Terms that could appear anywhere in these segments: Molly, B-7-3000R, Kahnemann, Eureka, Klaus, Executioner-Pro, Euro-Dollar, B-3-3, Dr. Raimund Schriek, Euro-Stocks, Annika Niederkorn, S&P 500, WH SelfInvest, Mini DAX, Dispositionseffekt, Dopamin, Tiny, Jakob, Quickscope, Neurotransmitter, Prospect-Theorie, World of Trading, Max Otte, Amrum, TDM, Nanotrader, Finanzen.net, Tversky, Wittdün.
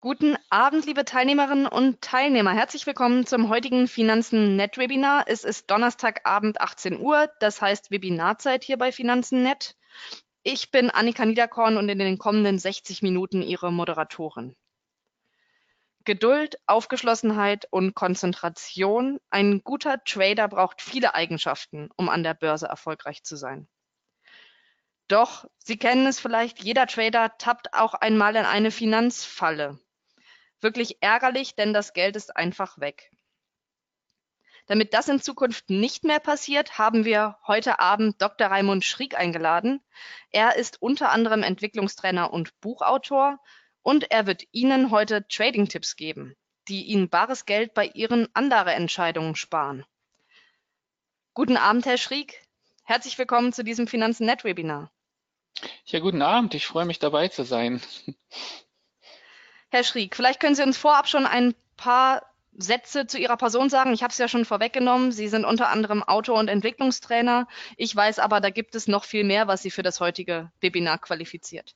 Guten Abend, liebe Teilnehmerinnen und Teilnehmer. Herzlich willkommen zum heutigen Finanzen.net Webinar. Es ist Donnerstagabend 18 Uhr, das heißt Webinarzeit hier bei Finanzen.net. Ich bin Annika Niederkorn und in den kommenden 60 Minuten Ihre Moderatorin. Geduld, Aufgeschlossenheit und Konzentration. Ein guter Trader braucht viele Eigenschaften, um an der Börse erfolgreich zu sein. Doch, Sie kennen es vielleicht, jeder Trader tappt auch einmal in eine Finanzfalle. Wirklich ärgerlich, denn das Geld ist einfach weg. Damit das in Zukunft nicht mehr passiert, haben wir heute Abend Dr. Raimund Schriek eingeladen. Er ist unter anderem Entwicklungstrainer und Buchautor und er wird Ihnen heute Trading-Tipps geben, die Ihnen bares Geld bei Ihren Anlageentscheidungen sparen. Guten Abend, Herr Schriek. Herzlich willkommen zu diesem Finanzen.net-Webinar. Ja, guten Abend. Ich freue mich, dabei zu sein. Herr Schriek, vielleicht können Sie uns vorab schon ein paar Sätze zu Ihrer Person sagen. Ich habe es ja schon vorweggenommen. Sie sind unter anderem Autor und Entwicklungstrainer. Ich weiß aber, da gibt es noch viel mehr, was Sie für das heutige Webinar qualifiziert.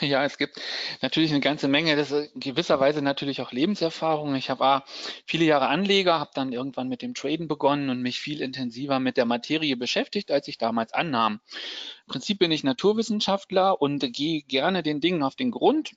Ja, es gibt natürlich eine ganze Menge, das ist gewisserweise natürlich auch Lebenserfahrung. Ich war viele Jahre Anleger, habe dann irgendwann mit dem Traden begonnen und mich viel intensiver mit der Materie beschäftigt, als ich damals annahm. Im Prinzip bin ich Naturwissenschaftler und gehe gerne den Dingen auf den Grund.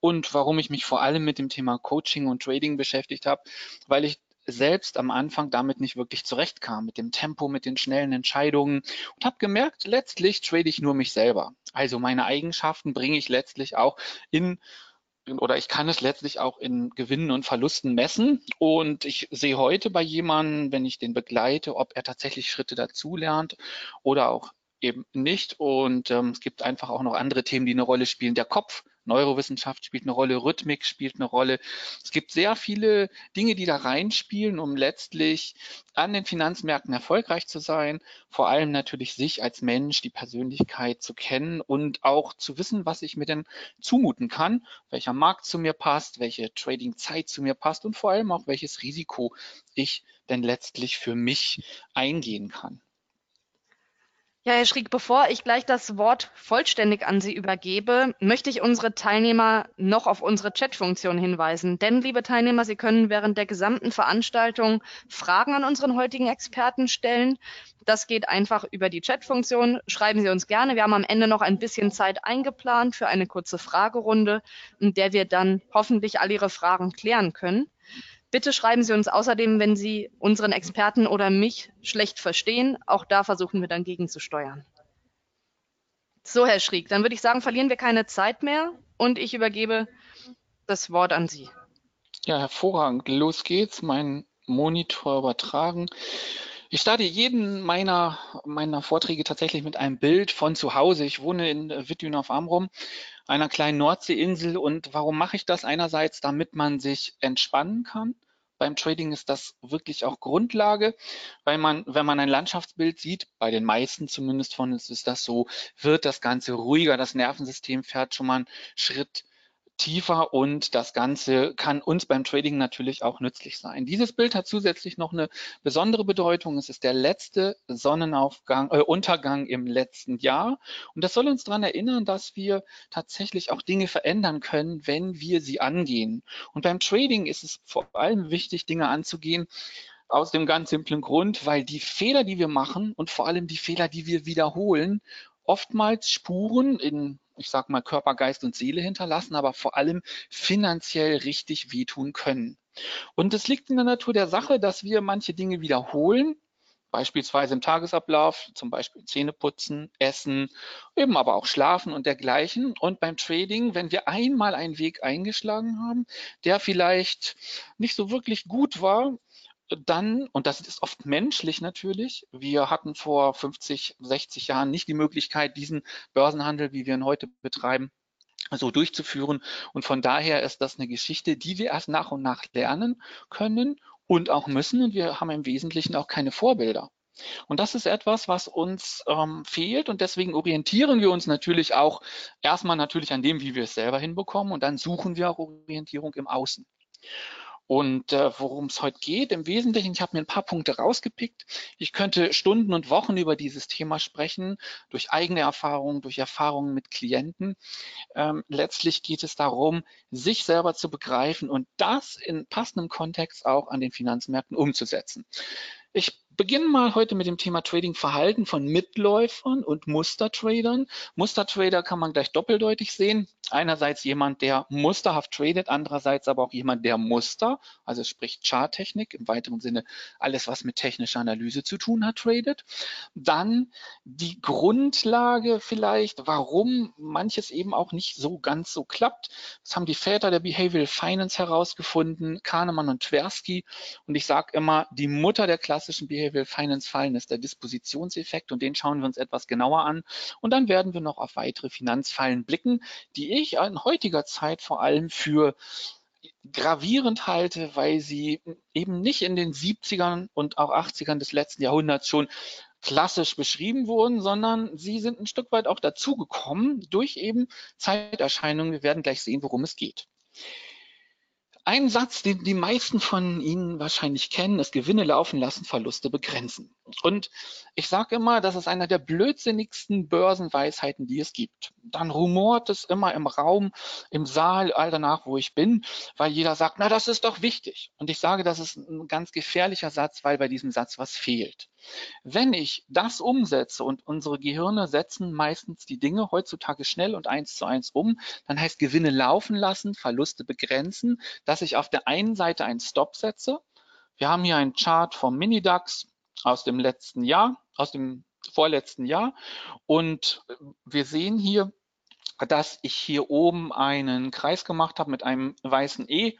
Und warum ich mich vor allem mit dem Thema Coaching und Trading beschäftigt habe, weil ich selbst am Anfang damit nicht wirklich zurechtkam, mit dem Tempo, mit den schnellen Entscheidungen und habe gemerkt, letztlich trade ich nur mich selber. Also meine Eigenschaften bringe ich letztlich auch ich kann es letztlich auch in Gewinnen und Verlusten messen und ich sehe heute bei jemandem, wenn ich den begleite, ob er tatsächlich Schritte dazu lernt oder auch eben nicht und es gibt einfach auch noch andere Themen, die eine Rolle spielen. Der Kopf, Neurowissenschaft spielt eine Rolle, Rhythmik spielt eine Rolle. Es gibt sehr viele Dinge, die da reinspielen, um letztlich an den Finanzmärkten erfolgreich zu sein, vor allem natürlich sich als Mensch, die Persönlichkeit zu kennen und auch zu wissen, was ich mir denn zumuten kann, welcher Markt zu mir passt, welche Trading-Zeit zu mir passt und vor allem auch, welches Risiko ich denn letztlich für mich eingehen kann. Ja, Herr Schriek, bevor ich gleich das Wort vollständig an Sie übergebe, möchte ich unsere Teilnehmer noch auf unsere Chatfunktion hinweisen. Denn, liebe Teilnehmer, Sie können während der gesamten Veranstaltung Fragen an unseren heutigen Experten stellen. Das geht einfach über die Chatfunktion. Schreiben Sie uns gerne. Wir haben am Ende noch ein bisschen Zeit eingeplant für eine kurze Fragerunde, in der wir dann hoffentlich alle Ihre Fragen klären können. Bitte schreiben Sie uns außerdem, wenn Sie unseren Experten oder mich schlecht verstehen. Auch da versuchen wir dann gegenzusteuern. So, Herr Schriek, dann würde ich sagen, verlieren wir keine Zeit mehr und ich übergebe das Wort an Sie. Ja, hervorragend. Los geht's. Mein Monitor übertragen. Ich starte jeden meiner Vorträge tatsächlich mit einem Bild von zu Hause. Ich wohne in Wittdün auf Amrum, einer kleinen Nordseeinsel. Und warum mache ich das? Einerseits, damit man sich entspannen kann. Beim Trading ist das wirklich auch Grundlage, weil man, wenn man ein Landschaftsbild sieht, bei den meisten zumindest von uns ist das so, wird das Ganze ruhiger. Das Nervensystem fährt schon mal einen Schritt tiefer und das Ganze kann uns beim Trading natürlich auch nützlich sein. Dieses Bild hat zusätzlich noch eine besondere Bedeutung. Es ist der letzte Sonnenuntergang im letzten Jahr und das soll uns daran erinnern, dass wir tatsächlich auch Dinge verändern können, wenn wir sie angehen. Und beim Trading ist es vor allem wichtig, Dinge anzugehen, aus dem ganz simplen Grund, weil die Fehler, die wir machen und vor allem die Fehler, die wir wiederholen, oftmals Spuren in, ich sag mal, Körper, Geist und Seele hinterlassen, aber vor allem finanziell richtig wehtun können. Und es liegt in der Natur der Sache, dass wir manche Dinge wiederholen, beispielsweise im Tagesablauf, zum Beispiel Zähne putzen, essen, eben aber auch schlafen und dergleichen. Und beim Trading, wenn wir einmal einen Weg eingeschlagen haben, der vielleicht nicht so wirklich gut war, dann, und das ist oft menschlich natürlich, wir hatten vor 50, 60 Jahren nicht die Möglichkeit, diesen Börsenhandel, wie wir ihn heute betreiben, so durchzuführen. Und von daher ist das eine Geschichte, die wir erst nach und nach lernen können und auch müssen. Und wir haben im Wesentlichen auch keine Vorbilder. Und das ist etwas, was uns fehlt und deswegen orientieren wir uns natürlich auch erstmal natürlich an dem, wie wir es selber hinbekommen und dann suchen wir auch Orientierung im Außen. Und worum es heute geht im Wesentlichen, ich habe mir ein paar Punkte rausgepickt. Ich könnte Stunden und Wochen über dieses Thema sprechen, durch eigene Erfahrungen, durch Erfahrungen mit Klienten. Letztlich geht es darum, sich selber zu begreifen und das in passendem Kontext auch an den Finanzmärkten umzusetzen. Ich beginnen mal heute mit dem Thema Trading-Verhalten von Mitläufern und Mustertradern. Mustertrader kann man gleich doppeldeutig sehen. Einerseits jemand, der musterhaft tradet, andererseits aber auch jemand, der Muster, also sprich Charttechnik, im weiteren Sinne alles, was mit technischer Analyse zu tun hat, tradet. Dann die Grundlage vielleicht, warum manches eben auch nicht so ganz so klappt. Das haben die Väter der Behavioral Finance herausgefunden, Kahnemann und Tversky. Und ich sage immer, die Mutter der klassischen Behavioral Finance fallen ist der Dispositionseffekt, und den schauen wir uns etwas genauer an. Und dann werden wir noch auf weitere Finanzfallen blicken, die ich in heutiger Zeit vor allem für gravierend halte, weil sie eben nicht in den 70ern und auch 80ern des letzten Jahrhunderts schon klassisch beschrieben wurden, sondern sie sind ein Stück weit auch dazugekommen durch eben Zeiterscheinungen. Wir werden gleich sehen, worum es geht. Ein Satz, den die meisten von Ihnen wahrscheinlich kennen, ist Gewinne laufen lassen, Verluste begrenzen. Und ich sage immer, das ist einer der blödsinnigsten Börsenweisheiten, die es gibt. Dann rumort es immer im Raum, im Saal, all danach, wo ich bin, weil jeder sagt, na, das ist doch wichtig. Und ich sage, das ist ein ganz gefährlicher Satz, weil bei diesem Satz was fehlt. Wenn ich das umsetze, und unsere Gehirne setzen meistens die Dinge heutzutage schnell und 1:1 um, dann heißt Gewinne laufen lassen, Verluste begrenzen, dass ich auf der einen Seite einen Stop setze. Wir haben hier einen Chart vom Mini DAX aus dem letzten Jahr, aus dem vorletzten Jahr, und wir sehen hier, dass ich hier oben einen Kreis gemacht habe mit einem weißen E.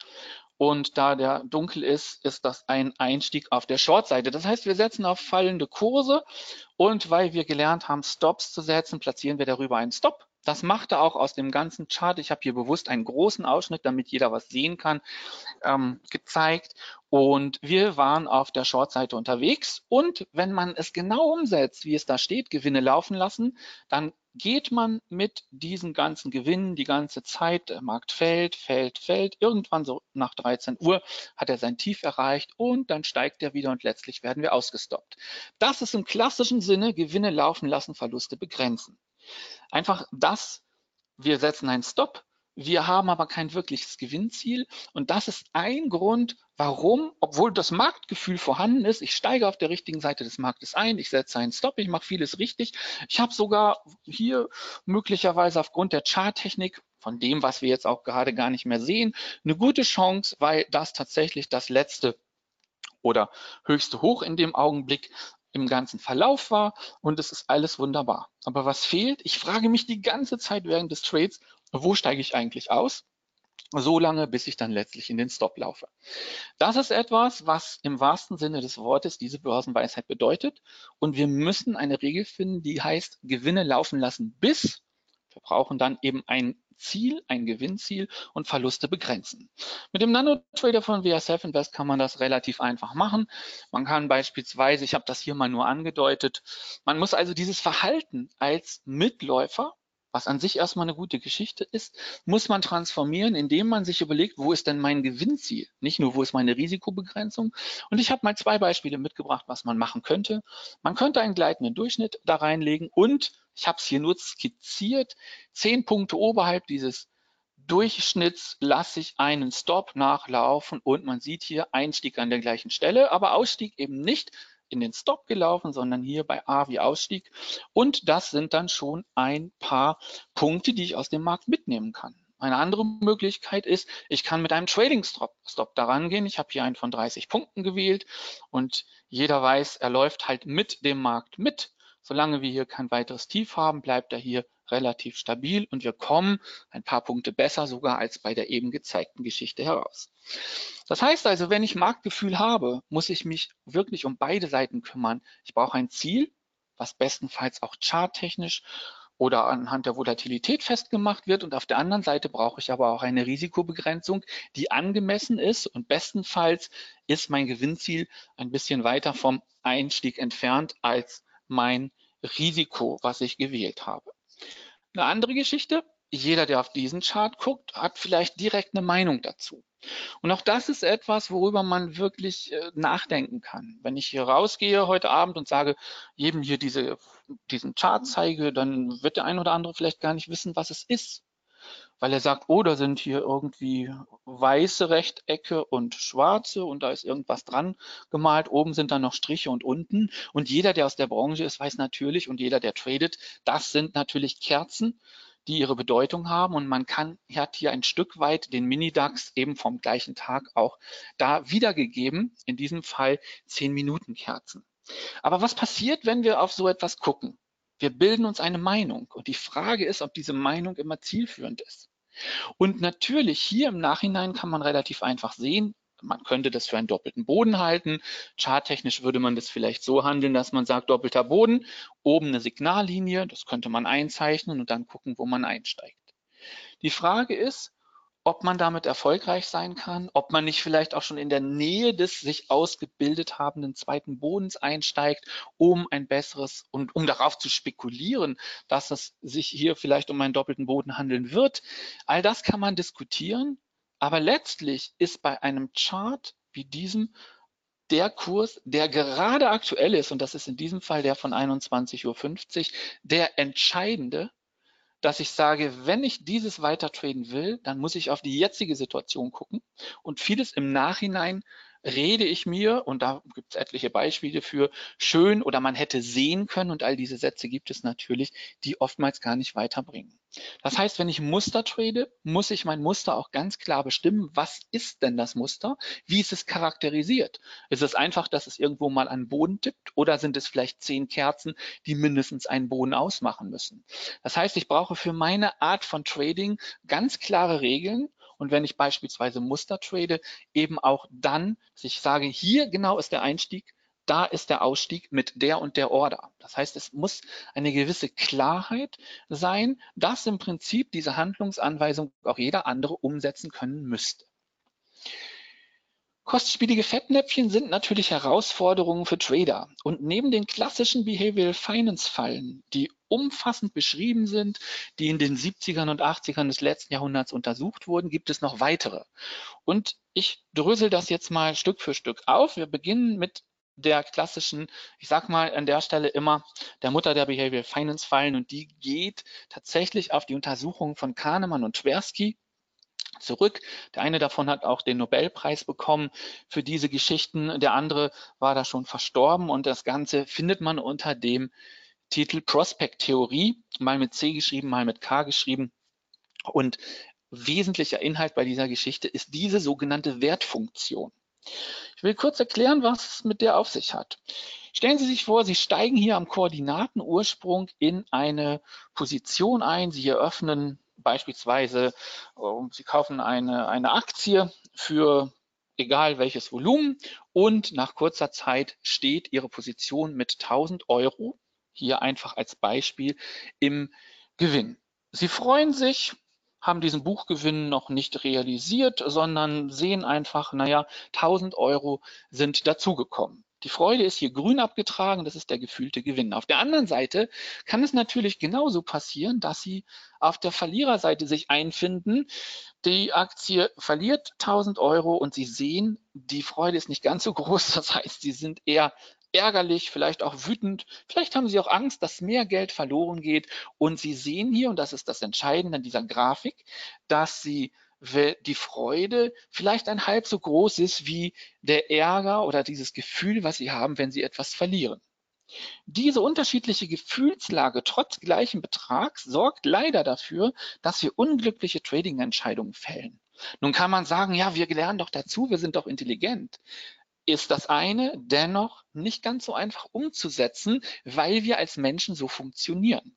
Und da der dunkel ist, ist das ein Einstieg auf der Short-Seite. Das heißt, wir setzen auf fallende Kurse, und weil wir gelernt haben, Stops zu setzen, platzieren wir darüber einen Stop. Das macht er auch aus dem ganzen Chart. Ich habe hier bewusst einen großen Ausschnitt, damit jeder was sehen kann, gezeigt. Und wir waren auf der Short-Seite unterwegs. Und wenn man es genau umsetzt, wie es da steht, Gewinne laufen lassen, dann geht man mit diesen ganzen Gewinnen die ganze Zeit, der Markt fällt, irgendwann so nach 13 Uhr hat er sein Tief erreicht und dann steigt er wieder und letztlich werden wir ausgestoppt. Das ist im klassischen Sinne Gewinne laufen lassen, Verluste begrenzen. Einfach das, wir setzen einen Stop, wir haben aber kein wirkliches Gewinnziel, und das ist ein Grund, warum, obwohl das Marktgefühl vorhanden ist, ich steige auf der richtigen Seite des Marktes ein, ich setze einen Stop, ich mache vieles richtig. Ich habe sogar hier möglicherweise aufgrund der Charttechnik, von dem, was wir jetzt auch gerade gar nicht mehr sehen, eine gute Chance, weil das tatsächlich das letzte oder höchste Hoch in dem Augenblick im ganzen Verlauf war, und es ist alles wunderbar. Aber was fehlt? Ich frage mich die ganze Zeit während des Trades, wo steige ich eigentlich aus? So lange, bis ich dann letztlich in den Stop laufe. Das ist etwas, was im wahrsten Sinne des Wortes diese Börsenweisheit bedeutet, und wir müssen eine Regel finden, die heißt Gewinne laufen lassen bis, wir brauchen dann eben ein Ziel, ein Gewinnziel, und Verluste begrenzen. Mit dem Nanotrader von WH SelfInvest kann man das relativ einfach machen. Man kann beispielsweise, ich habe das hier mal nur angedeutet, man muss also dieses Verhalten als Mitläufer, was an sich erstmal eine gute Geschichte ist, muss man transformieren, indem man sich überlegt, wo ist denn mein Gewinnziel? Nicht nur, wo ist meine Risikobegrenzung? Und ich habe mal zwei Beispiele mitgebracht, was man machen könnte. Man könnte einen gleitenden Durchschnitt da reinlegen, und ich habe es hier nur skizziert, 10 Punkte oberhalb dieses Durchschnitts lasse ich einen Stop nachlaufen, und man sieht hier Einstieg an der gleichen Stelle, aber Ausstieg eben nicht in den Stop gelaufen, sondern hier bei A wie Ausstieg. Und das sind dann schon ein paar Punkte, die ich aus dem Markt mitnehmen kann. Eine andere Möglichkeit ist, ich kann mit einem Trading-Stop daran gehen. Ich habe hier einen von 30 Punkten gewählt, und jeder weiß, er läuft halt mit dem Markt mit. Solange wir hier kein weiteres Tief haben, bleibt er hier relativ stabil, und wir kommen ein paar Punkte besser sogar als bei der eben gezeigten Geschichte heraus. Das heißt also, wenn ich Marktgefühl habe, muss ich mich wirklich um beide Seiten kümmern. Ich brauche ein Ziel, was bestenfalls auch charttechnisch oder anhand der Volatilität festgemacht wird, und auf der anderen Seite brauche ich aber auch eine Risikobegrenzung, die angemessen ist, und bestenfalls ist mein Gewinnziel ein bisschen weiter vom Einstieg entfernt als mein Risiko, was ich gewählt habe. Eine andere Geschichte, jeder, der auf diesen Chart guckt, hat vielleicht direkt eine Meinung dazu. Und auch das ist etwas, worüber man wirklich nachdenken kann. Wenn ich hier rausgehe heute Abend und sage, jedem hier diesen Chart zeige, dann wird der ein oder andere vielleicht gar nicht wissen, was es ist. Weil er sagt, oh, da sind hier irgendwie weiße Rechtecke und schwarze und da ist irgendwas dran gemalt, oben sind dann noch Striche und unten. Und jeder, der aus der Branche ist, weiß natürlich, und jeder, der tradet, das sind natürlich Kerzen, die ihre Bedeutung haben, und man hat hier ein Stück weit den Mini DAX eben vom gleichen Tag auch da wiedergegeben, in diesem Fall 10 Minuten Kerzen. Aber was passiert, wenn wir auf so etwas gucken? Wir bilden uns eine Meinung, und die Frage ist, ob diese Meinung immer zielführend ist. Und natürlich hier im Nachhinein kann man relativ einfach sehen, man könnte das für einen doppelten Boden halten. Charttechnisch würde man das vielleicht so handeln, dass man sagt, doppelter Boden, oben eine Signallinie, das könnte man einzeichnen und dann gucken, wo man einsteigt. Die Frage ist, ob man damit erfolgreich sein kann, ob man nicht vielleicht auch schon in der Nähe des sich ausgebildet habenden zweiten Bodens einsteigt, um ein besseres und um darauf zu spekulieren, dass es sich hier vielleicht um einen doppelten Boden handeln wird. All das kann man diskutieren. Aber letztlich ist bei einem Chart wie diesem der Kurs, der gerade aktuell ist, und das ist in diesem Fall der von 21:50 Uhr, der entscheidende, dass ich sage, wenn ich dieses weiter traden will, dann muss ich auf die jetzige Situation gucken, und vieles im Nachhinein rede ich mir, und da gibt es etliche Beispiele für, schön, oder man hätte sehen können, und all diese Sätze gibt es natürlich, die oftmals gar nicht weiterbringen. Das heißt, wenn ich Muster trade, muss ich mein Muster auch ganz klar bestimmen, was ist denn das Muster, wie ist es charakterisiert? Ist es einfach, dass es irgendwo mal an Boden tippt, oder sind es vielleicht 10 Kerzen, die mindestens einen Boden ausmachen müssen? Das heißt, ich brauche für meine Art von Trading ganz klare Regeln. Und wenn ich beispielsweise Muster trade, eben auch dann, dass ich sage, hier genau ist der Einstieg, da ist der Ausstieg mit der und der Order. Das heißt, es muss eine gewisse Klarheit sein, dass im Prinzip diese Handlungsanweisung auch jeder andere umsetzen können müsste. Kostspielige Fettnäpfchen sind natürlich Herausforderungen für Trader. Und neben den klassischen Behavioral Finance Fallen, die umfassend beschrieben sind, die in den 70ern und 80ern des letzten Jahrhunderts untersucht wurden, gibt es noch weitere. Und ich drösel das jetzt mal Stück für Stück auf. Wir beginnen mit der klassischen, ich sag mal an der Stelle immer, der Mutter der Behavioral Finance Fallen. Und die geht tatsächlich auf die Untersuchungen von Kahnemann und Tversky zurück. Der eine davon hat auch den Nobelpreis bekommen für diese Geschichten, der andere war da schon verstorben, und das Ganze findet man unter dem Titel Prospect-Theorie, mal mit C geschrieben, mal mit K geschrieben, und wesentlicher Inhalt bei dieser Geschichte ist diese sogenannte Wertfunktion. Ich will kurz erklären, was es mit der auf sich hat. Stellen Sie sich vor, Sie steigen hier am Koordinatenursprung in eine Position ein, Sie eröffnen beispielsweise, Sie kaufen eine Aktie für egal welches Volumen, und nach kurzer Zeit steht Ihre Position mit 1000 Euro, hier einfach als Beispiel, im Gewinn. Sie freuen sich, haben diesen Buchgewinn noch nicht realisiert, sondern sehen einfach, naja, 1000 Euro sind dazugekommen. Die Freude ist hier grün abgetragen, das ist der gefühlte Gewinn. Auf der anderen Seite kann es natürlich genauso passieren, dass Sie auf der Verliererseite sich einfinden. Die Aktie verliert 1000 Euro und Sie sehen, die Freude ist nicht ganz so groß. Das heißt, Sie sind eher ärgerlich, vielleicht auch wütend. Vielleicht haben Sie auch Angst, dass mehr Geld verloren geht. Und Sie sehen hier, und das ist das Entscheidende an dieser Grafik, dass Sie die Freude vielleicht ein halb so groß ist wie der Ärger oder dieses Gefühl, was Sie haben, wenn Sie etwas verlieren. Diese unterschiedliche Gefühlslage trotz gleichem Betrags sorgt leider dafür, dass wir unglückliche Trading-Entscheidungen fällen. Nun kann man sagen, ja, wir lernen doch dazu, wir sind doch intelligent. Ist das eine dennoch nicht ganz so einfach umzusetzen, weil wir als Menschen so funktionieren.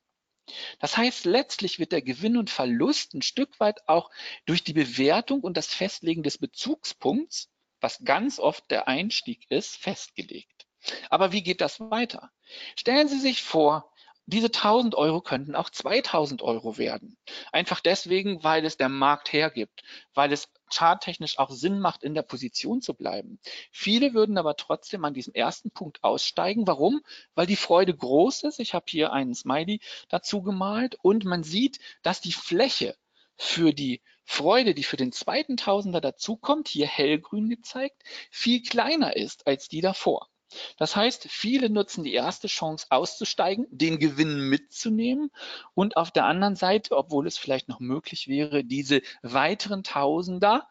Das heißt, letztlich wird der Gewinn und Verlust ein Stück weit auch durch die Bewertung und das Festlegen des Bezugspunkts, was ganz oft der Einstieg ist, festgelegt. Aber wie geht das weiter? Stellen Sie sich vor, diese 1000 Euro könnten auch 2000 Euro werden. Einfach deswegen, weil es der Markt hergibt, weil es charttechnisch auch Sinn macht, in der Position zu bleiben. Viele würden aber trotzdem an diesem ersten Punkt aussteigen. Warum? Weil die Freude groß ist. Ich habe hier einen Smiley dazu gemalt, und man sieht, dass die Fläche für die Freude, die für den zweiten Tausender dazukommt, hier hellgrün gezeigt, viel kleiner ist als die davor. Das heißt, viele nutzen die erste Chance auszusteigen, den Gewinn mitzunehmen und auf der anderen Seite, obwohl es vielleicht noch möglich wäre, diese weiteren Tausender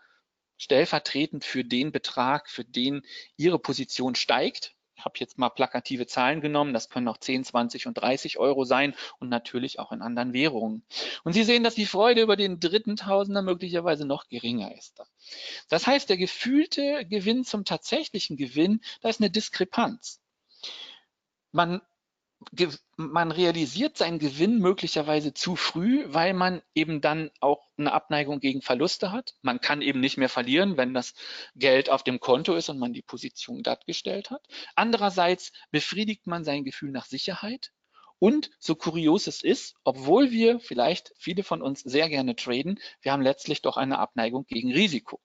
stellvertretend für den Betrag, für den ihre Position steigt. Ich habe jetzt mal plakative Zahlen genommen, das können auch 10, 20 und 30 Euro sein und natürlich auch in anderen Währungen. Und Sie sehen, dass die Freude über den dritten Tausender möglicherweise noch geringer ist. Das heißt, der gefühlte Gewinn zum tatsächlichen Gewinn, da ist eine Diskrepanz. Man realisiert seinen Gewinn möglicherweise zu früh, weil man eben dann auch eine Abneigung gegen Verluste hat. Man kann eben nicht mehr verlieren, wenn das Geld auf dem Konto ist und man die Position glattgestellt hat. Andererseits befriedigt man sein Gefühl nach Sicherheit. Und so kurios es ist, obwohl wir vielleicht viele von uns sehr gerne traden, wir haben letztlich doch eine Abneigung gegen Risiko.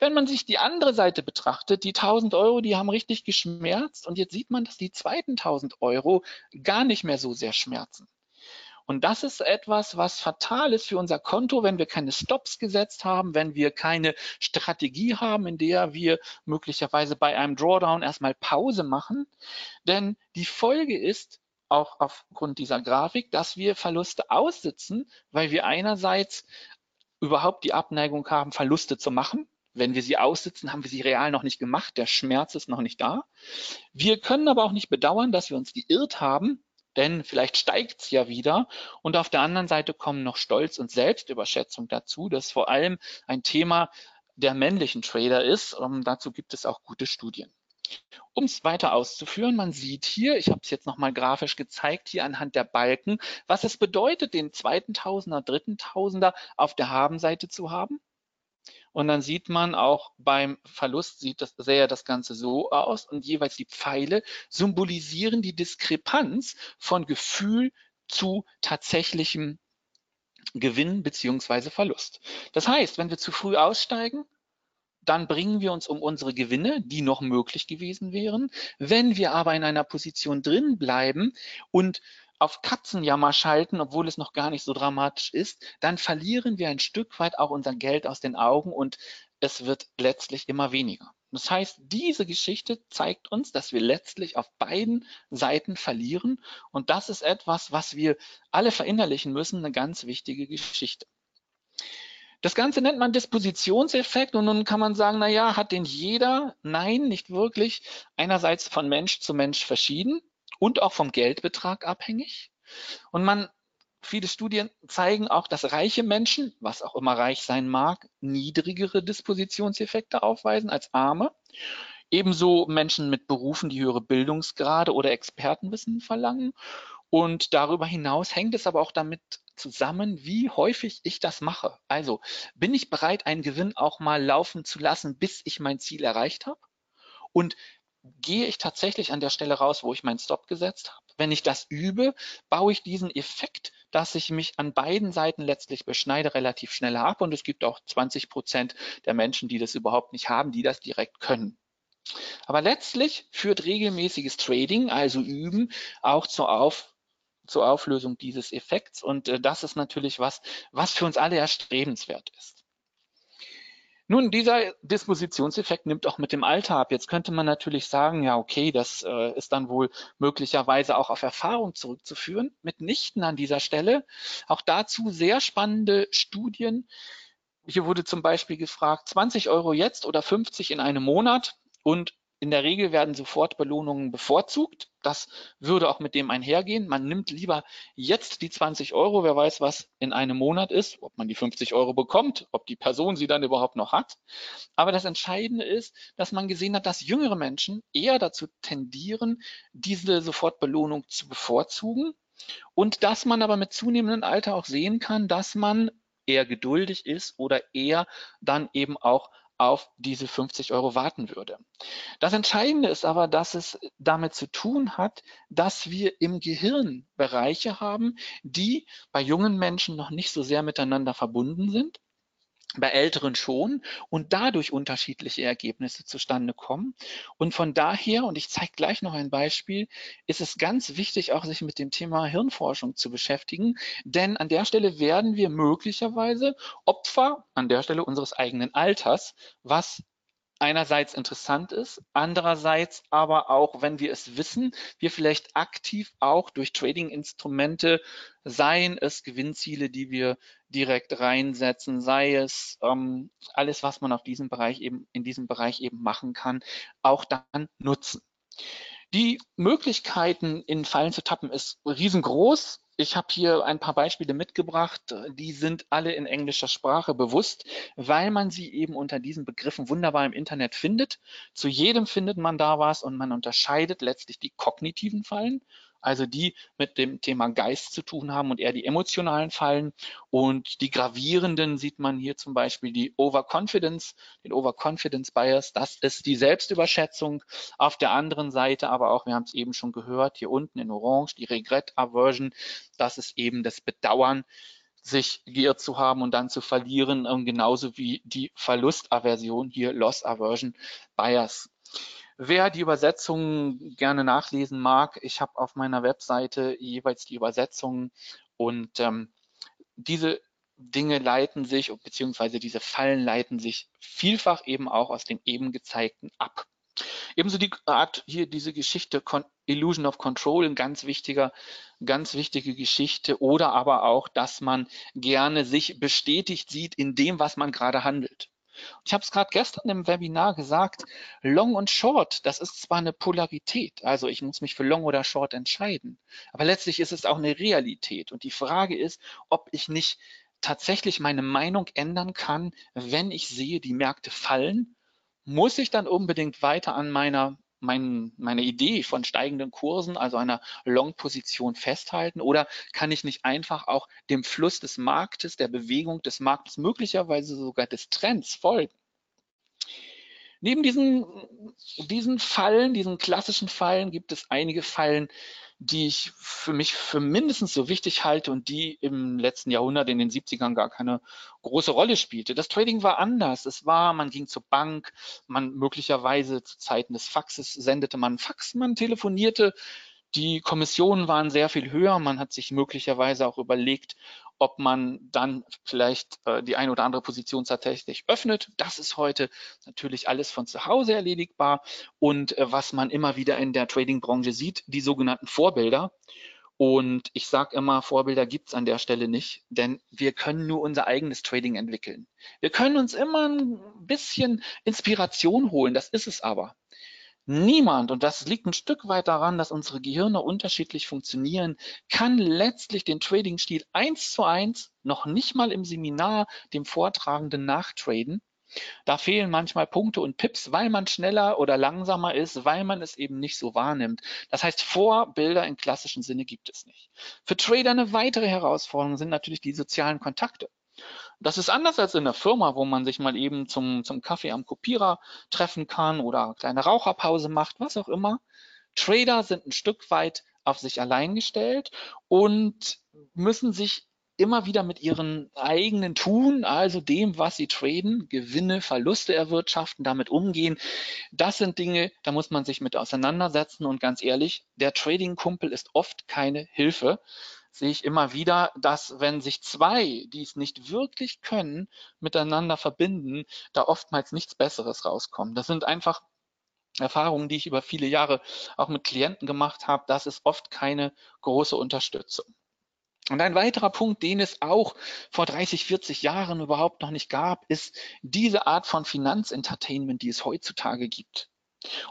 Wenn man sich die andere Seite betrachtet, die 1000 Euro, die haben richtig geschmerzt und jetzt sieht man, dass die zweiten 1000 Euro gar nicht mehr so sehr schmerzen. Und das ist etwas, was fatal ist für unser Konto, wenn wir keine Stops gesetzt haben, wenn wir keine Strategie haben, in der wir möglicherweise bei einem Drawdown erstmal Pause machen. Denn die Folge ist, auch aufgrund dieser Grafik, dass wir Verluste aussitzen, weil wir einerseits überhaupt die Abneigung haben, Verluste zu machen. Wenn wir sie aussitzen, haben wir sie real noch nicht gemacht. Der Schmerz ist noch nicht da. Wir können aber auch nicht bedauern, dass wir uns geirrt haben, denn vielleicht steigt es ja wieder. Und auf der anderen Seite kommen noch Stolz und Selbstüberschätzung dazu. Das ist vor allem ein Thema der männlichen Trader ist. Und dazu gibt es auch gute Studien. Um es weiter auszuführen, man sieht hier, ich habe es jetzt nochmal grafisch gezeigt, hier anhand der Balken, was es bedeutet, den zweiten Tausender, dritten Tausender auf der Habenseite zu haben. Und dann sieht man auch beim Verlust, sähe das Ganze so aus und jeweils die Pfeile symbolisieren die Diskrepanz von Gefühl zu tatsächlichem Gewinn bzw. Verlust. Das heißt, wenn wir zu früh aussteigen, dann bringen wir uns um unsere Gewinne, die noch möglich gewesen wären. Wenn wir aber in einer Position drin bleiben und auf Katzenjammer schalten, obwohl es noch gar nicht so dramatisch ist, dann verlieren wir ein Stück weit auch unser Geld aus den Augen und es wird letztlich immer weniger. Das heißt, diese Geschichte zeigt uns, dass wir letztlich auf beiden Seiten verlieren und das ist etwas, was wir alle verinnerlichen müssen, eine ganz wichtige Geschichte. Das Ganze nennt man Dispositionseffekt und nun kann man sagen, naja, hat den jeder? Nein, nicht wirklich. Einerseits von Mensch zu Mensch verschieden und auch vom Geldbetrag abhängig. Und viele Studien zeigen auch, dass reiche Menschen, was auch immer reich sein mag, niedrigere Dispositionseffekte aufweisen als arme. Ebenso Menschen mit Berufen, die höhere Bildungsgrade oder Expertenwissen verlangen. Und darüber hinaus hängt es aber auch damit zusammen, wie häufig ich das mache. Also bin ich bereit, einen Gewinn auch mal laufen zu lassen, bis ich mein Ziel erreicht habe? Und gehe ich tatsächlich an der Stelle raus, wo ich meinen Stop gesetzt habe? Wenn ich das übe, baue ich diesen Effekt, dass ich mich an beiden Seiten letztlich beschneide, relativ schnell ab. Und es gibt auch 20% der Menschen, die das überhaupt nicht haben, die das direkt können. Aber letztlich führt regelmäßiges Trading, also Üben, auch zur Auflösung dieses Effekts und das ist natürlich was für uns alle erstrebenswert ist. Nun, dieser Dispositionseffekt nimmt auch mit dem Alter ab. Jetzt könnte man natürlich sagen, ja okay, das ist dann wohl möglicherweise auch auf Erfahrung zurückzuführen, mitnichten an dieser Stelle. Auch dazu sehr spannende Studien. Hier wurde zum Beispiel gefragt, 20 Euro jetzt oder 50 in einem Monat und in der Regel werden sofort Belohnungen bevorzugt. Das würde auch mit dem einhergehen. Man nimmt lieber jetzt die 20 Euro. Wer weiß, was in einem Monat ist, ob man die 50 Euro bekommt, ob die Person sie dann überhaupt noch hat. Aber das Entscheidende ist, dass man gesehen hat, dass jüngere Menschen eher dazu tendieren, diese Sofortbelohnung zu bevorzugen. Und dass man aber mit zunehmendem Alter auch sehen kann, dass man eher geduldig ist oder eher dann eben auch auf diese 50 Euro warten würde. Das Entscheidende ist aber, dass es damit zu tun hat, dass wir im Gehirn Bereiche haben, die bei jungen Menschen noch nicht so sehr miteinander verbunden sind. bei älteren schon und dadurch unterschiedliche Ergebnisse zustande kommen. Und von daher, und ich zeige gleich noch ein Beispiel, ist es ganz wichtig, auch sich mit dem Thema Hirnforschung zu beschäftigen, denn an der Stelle werden wir möglicherweise Opfer an der Stelle unseres eigenen Alters, was einerseits interessant ist, andererseits aber auch, wenn wir es wissen, wir vielleicht aktiv auch durch Trading-Instrumente, seien es Gewinnziele, die wir direkt reinsetzen, sei es alles, was man auf diesem Bereich eben, machen kann, auch dann nutzen. Die Möglichkeiten, in Fallen zu tappen, ist riesengroß. Ich habe hier ein paar Beispiele mitgebracht, die sind alle in englischer Sprache bewusst, weil man sie eben unter diesen Begriffen wunderbar im Internet findet. Zu jedem findet man da was und man unterscheidet letztlich die kognitiven Fallen, also die mit dem Thema Geist zu tun haben und eher die emotionalen Fallen. Und die gravierenden sieht man hier zum Beispiel die Overconfidence, den Overconfidence Bias, das ist die Selbstüberschätzung. Auf der anderen Seite aber auch, wir haben es eben schon gehört, hier unten in Orange, die Regret Aversion, das ist eben das Bedauern, sich geirrt zu haben und dann zu verlieren, genauso wie die Verlustaversion, hier Loss Aversion Bias. Wer die Übersetzungen gerne nachlesen mag, ich habe auf meiner Webseite jeweils die Übersetzungen und diese Dinge leiten sich, beziehungsweise diese Fallen leiten sich vielfach eben auch aus dem eben gezeigten ab. Ebenso die Art hier diese Geschichte Illusion of Control, eine ganz wichtige Geschichte, oder aber auch, dass man gerne sich bestätigt sieht in dem, was man gerade handelt. Ich habe es gerade gestern im Webinar gesagt, Long und Short, das ist zwar eine Polarität, also ich muss mich für Long oder Short entscheiden, aber letztlich ist es auch eine Realität und die Frage ist, ob ich nicht tatsächlich meine Meinung ändern kann, wenn ich sehe, die Märkte fallen, muss ich dann unbedingt weiter an meiner Idee von steigenden Kursen, also einer Long-Position festhalten, oder kann ich nicht einfach auch dem Fluss des Marktes, der Bewegung des Marktes, möglicherweise sogar des Trends folgen? Neben diesen Fallen, diesen klassischen Fallen, gibt es einige Fallen, die ich für mindestens so wichtig halte und die im letzten Jahrhundert, in den 70ern, gar keine große Rolle spielte. Das Trading war anders. Man ging zur Bank, man möglicherweise zu Zeiten des Faxes sendete man Fax, man telefonierte. Die Kommissionen waren sehr viel höher. Man hat sich möglicherweise auch überlegt, ob man dann vielleicht die eine oder andere Position tatsächlich öffnet. Das ist heute natürlich alles von zu Hause erledigbar. Und was man immer wieder in der Trading-Branche sieht, die sogenannten Vorbilder. Und ich sage immer, Vorbilder gibt es an der Stelle nicht, denn wir können nur unser eigenes Trading entwickeln. Wir können uns immer ein bisschen Inspiration holen, das ist es aber. Niemand, und das liegt ein Stück weit daran, dass unsere Gehirne unterschiedlich funktionieren, kann letztlich den Trading-Stil 1:1 noch nicht mal im Seminar dem Vortragenden nachtraden. Da fehlen manchmal Punkte und Pips, weil man schneller oder langsamer ist, weil man es eben nicht so wahrnimmt. Das heißt, Vorbilder im klassischen Sinne gibt es nicht. Für Trader eine weitere Herausforderung sind natürlich die sozialen Kontakte. Das ist anders als in der Firma, wo man sich mal eben zum Kaffee am Kopierer treffen kann oder eine kleine Raucherpause macht, was auch immer. Trader sind ein Stück weit auf sich allein gestellt und müssen sich immer wieder mit ihren eigenen Tun, also dem, was sie traden, Gewinne, Verluste erwirtschaften, damit umgehen. Das sind Dinge, da muss man sich mit auseinandersetzen und ganz ehrlich, der Trading-Kumpel ist oft keine Hilfe. Sehe ich immer wieder, dass wenn sich zwei, die es nicht wirklich können, miteinander verbinden, da oftmals nichts Besseres rauskommt. Das sind einfach Erfahrungen, die ich über viele Jahre auch mit Klienten gemacht habe. Das ist oft keine große Unterstützung. Und ein weiterer Punkt, den es auch vor 30, 40 Jahren überhaupt noch nicht gab, ist diese Art von Finanzentertainment, die es heutzutage gibt.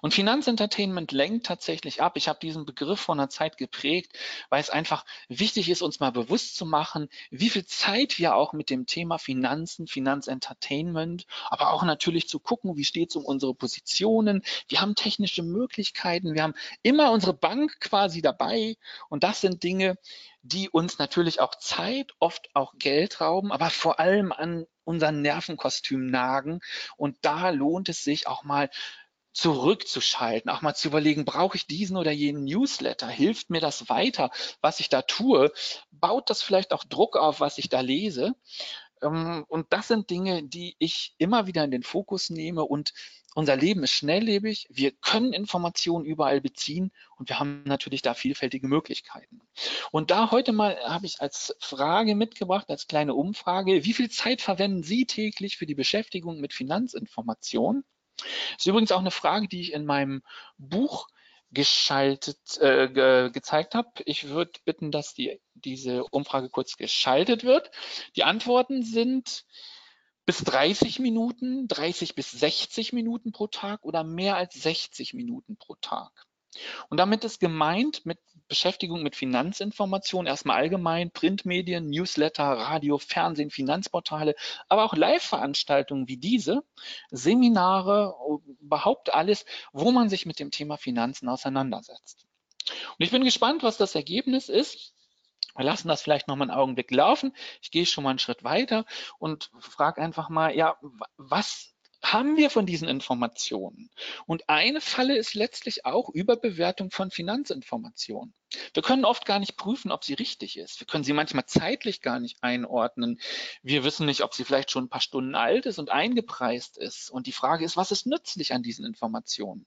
Und Finanzentertainment lenkt tatsächlich ab. Ich habe diesen Begriff vor einer Zeit geprägt, weil es einfach wichtig ist, uns mal bewusst zu machen, wie viel Zeit wir auch mit dem Thema Finanzen, Finanzentertainment, aber auch natürlich zu gucken, wie steht es um unsere Positionen. Wir haben technische Möglichkeiten, wir haben immer unsere Bank quasi dabei und das sind Dinge, die uns natürlich auch Zeit, oft auch Geld rauben, aber vor allem an unseren Nervenkostüm nagen und da lohnt es sich auch mal zurückzuschalten, auch mal zu überlegen, brauche ich diesen oder jenen Newsletter? Hilft mir das weiter, was ich da tue? Baut das vielleicht auch Druck auf, was ich da lese? Und das sind Dinge, die ich immer wieder in den Fokus nehme, und unser Leben ist schnelllebig, wir können Informationen überall beziehen und wir haben natürlich da vielfältige Möglichkeiten. Und da heute mal habe ich als Frage mitgebracht, als kleine Umfrage: Wie viel Zeit verwenden Sie täglich für die Beschäftigung mit Finanzinformationen? Das ist übrigens auch eine Frage, die ich in meinem Buch gezeigt habe. Ich würde bitten, dass diese Umfrage kurz geschaltet wird. Die Antworten sind bis 30 Minuten, 30 bis 60 Minuten pro Tag oder mehr als 60 Minuten pro Tag. Und damit ist gemeint mit Beschäftigung mit Finanzinformationen erstmal allgemein Printmedien, Newsletter, Radio, Fernsehen, Finanzportale, aber auch Live-Veranstaltungen wie diese, Seminare, überhaupt alles, wo man sich mit dem Thema Finanzen auseinandersetzt. Und ich bin gespannt, was das Ergebnis ist. Wir lassen das vielleicht noch mal einen Augenblick laufen. Ich gehe schon mal einen Schritt weiter und frage einfach mal, ja, was haben wir von diesen Informationen? Und eine Falle ist letztlich auch Überbewertung von Finanzinformationen. Wir können oft gar nicht prüfen, ob sie richtig ist. Wir können sie manchmal zeitlich gar nicht einordnen. Wir wissen nicht, ob sie vielleicht schon ein paar Stunden alt ist und eingepreist ist. Und die Frage ist, was ist nützlich an diesen Informationen?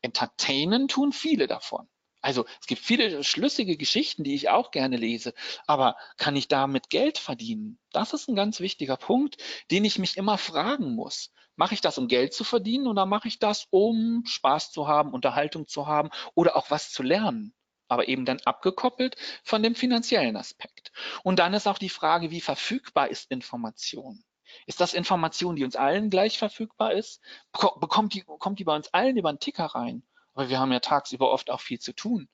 Entertainen tun viele davon. Also es gibt viele schlüssige Geschichten, die ich auch gerne lese, aber kann ich damit Geld verdienen? Das ist ein ganz wichtiger Punkt, den ich mich immer fragen muss. Mache ich das, um Geld zu verdienen, oder mache ich das, um Spaß zu haben, Unterhaltung zu haben oder auch was zu lernen? Aber eben dann abgekoppelt von dem finanziellen Aspekt. Und dann ist auch die Frage, wie verfügbar ist Information? Ist das Information, die uns allen gleich verfügbar ist? Kommt die bei uns allen über den Ticker rein? Aber wir haben ja tagsüber oft auch viel zu tun.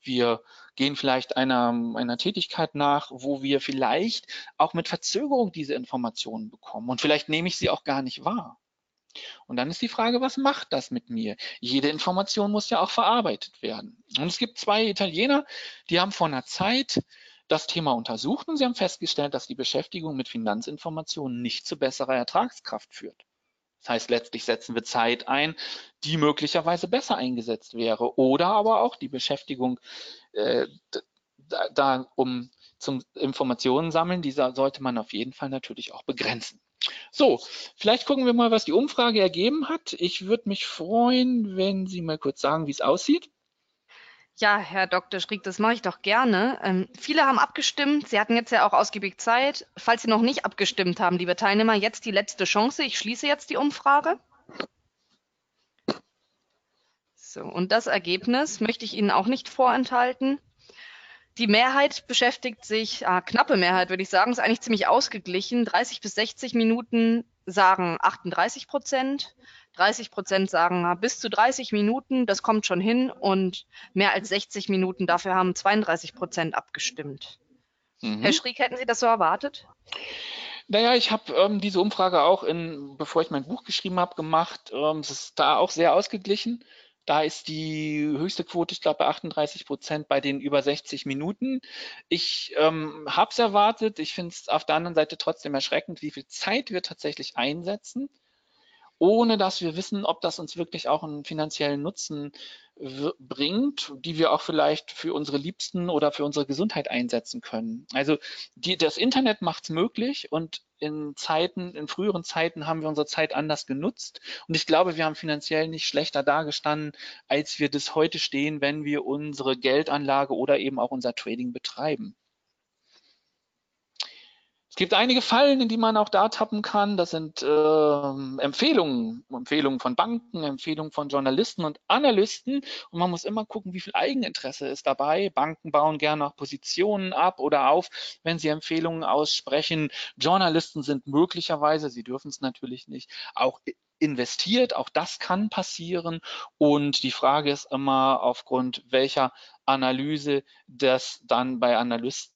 Wir gehen vielleicht einer Tätigkeit nach, wo wir vielleicht auch mit Verzögerung diese Informationen bekommen. Und vielleicht nehme ich sie auch gar nicht wahr. Und dann ist die Frage, was macht das mit mir? Jede Information muss ja auch verarbeitet werden. Und es gibt zwei Italiener, die haben vor einer Zeit das Thema untersucht und sie haben festgestellt, dass die Beschäftigung mit Finanzinformationen nicht zu besserer Ertragskraft führt. Das heißt, letztlich setzen wir Zeit ein, die möglicherweise besser eingesetzt wäre, oder aber auch die Beschäftigung zum Informationen sammeln, diese sollte man auf jeden Fall natürlich auch begrenzen. So, vielleicht gucken wir mal, was die Umfrage ergeben hat. Ich würde mich freuen, wenn Sie mal kurz sagen, wie es aussieht. Ja, Herr Dr. Schriek, das mache ich doch gerne. Viele haben abgestimmt. Sie hatten jetzt ja auch ausgiebig Zeit. Falls Sie noch nicht abgestimmt haben, liebe Teilnehmer, jetzt die letzte Chance. Ich schließe jetzt die Umfrage. So, und das Ergebnis möchte ich Ihnen auch nicht vorenthalten. Die Mehrheit beschäftigt sich, knappe Mehrheit würde ich sagen, ist eigentlich ziemlich ausgeglichen. 30 bis 60 Minuten sagen 38%. 30% sagen bis zu 30 Minuten, das kommt schon hin, und mehr als 60 Minuten, dafür haben 32% abgestimmt. Mhm. Herr Schriek, hätten Sie das so erwartet? Naja, ich habe diese Umfrage auch, bevor ich mein Buch geschrieben habe, gemacht. Es ist da auch sehr ausgeglichen. Da ist die höchste Quote, ich glaube, bei 38% bei den über 60 Minuten. Ich habe es erwartet. Ich finde es auf der anderen Seite trotzdem erschreckend, wie viel Zeit wir tatsächlich einsetzen, ohne dass wir wissen, ob das uns wirklich auch einen finanziellen Nutzen bringt, die wir auch vielleicht für unsere Liebsten oder für unsere Gesundheit einsetzen können. Also das Internet macht es möglich, und in früheren Zeiten haben wir unsere Zeit anders genutzt, und ich glaube, wir haben finanziell nicht schlechter dagestanden, als wir das heute stehen, wenn wir unsere Geldanlage oder eben auch unser Trading betreiben. Es gibt einige Fallen, in die man auch da tappen kann. Das sind Empfehlungen von Banken, Empfehlungen von Journalisten und Analysten. Und man muss immer gucken, wie viel Eigeninteresse ist dabei. Banken bauen gerne auch Positionen ab oder auf, wenn sie Empfehlungen aussprechen. Journalisten sind möglicherweise, sie dürfen es natürlich nicht, auch investiert. Auch das kann passieren. Und die Frage ist immer, aufgrund welcher Analyse das dann bei Analysten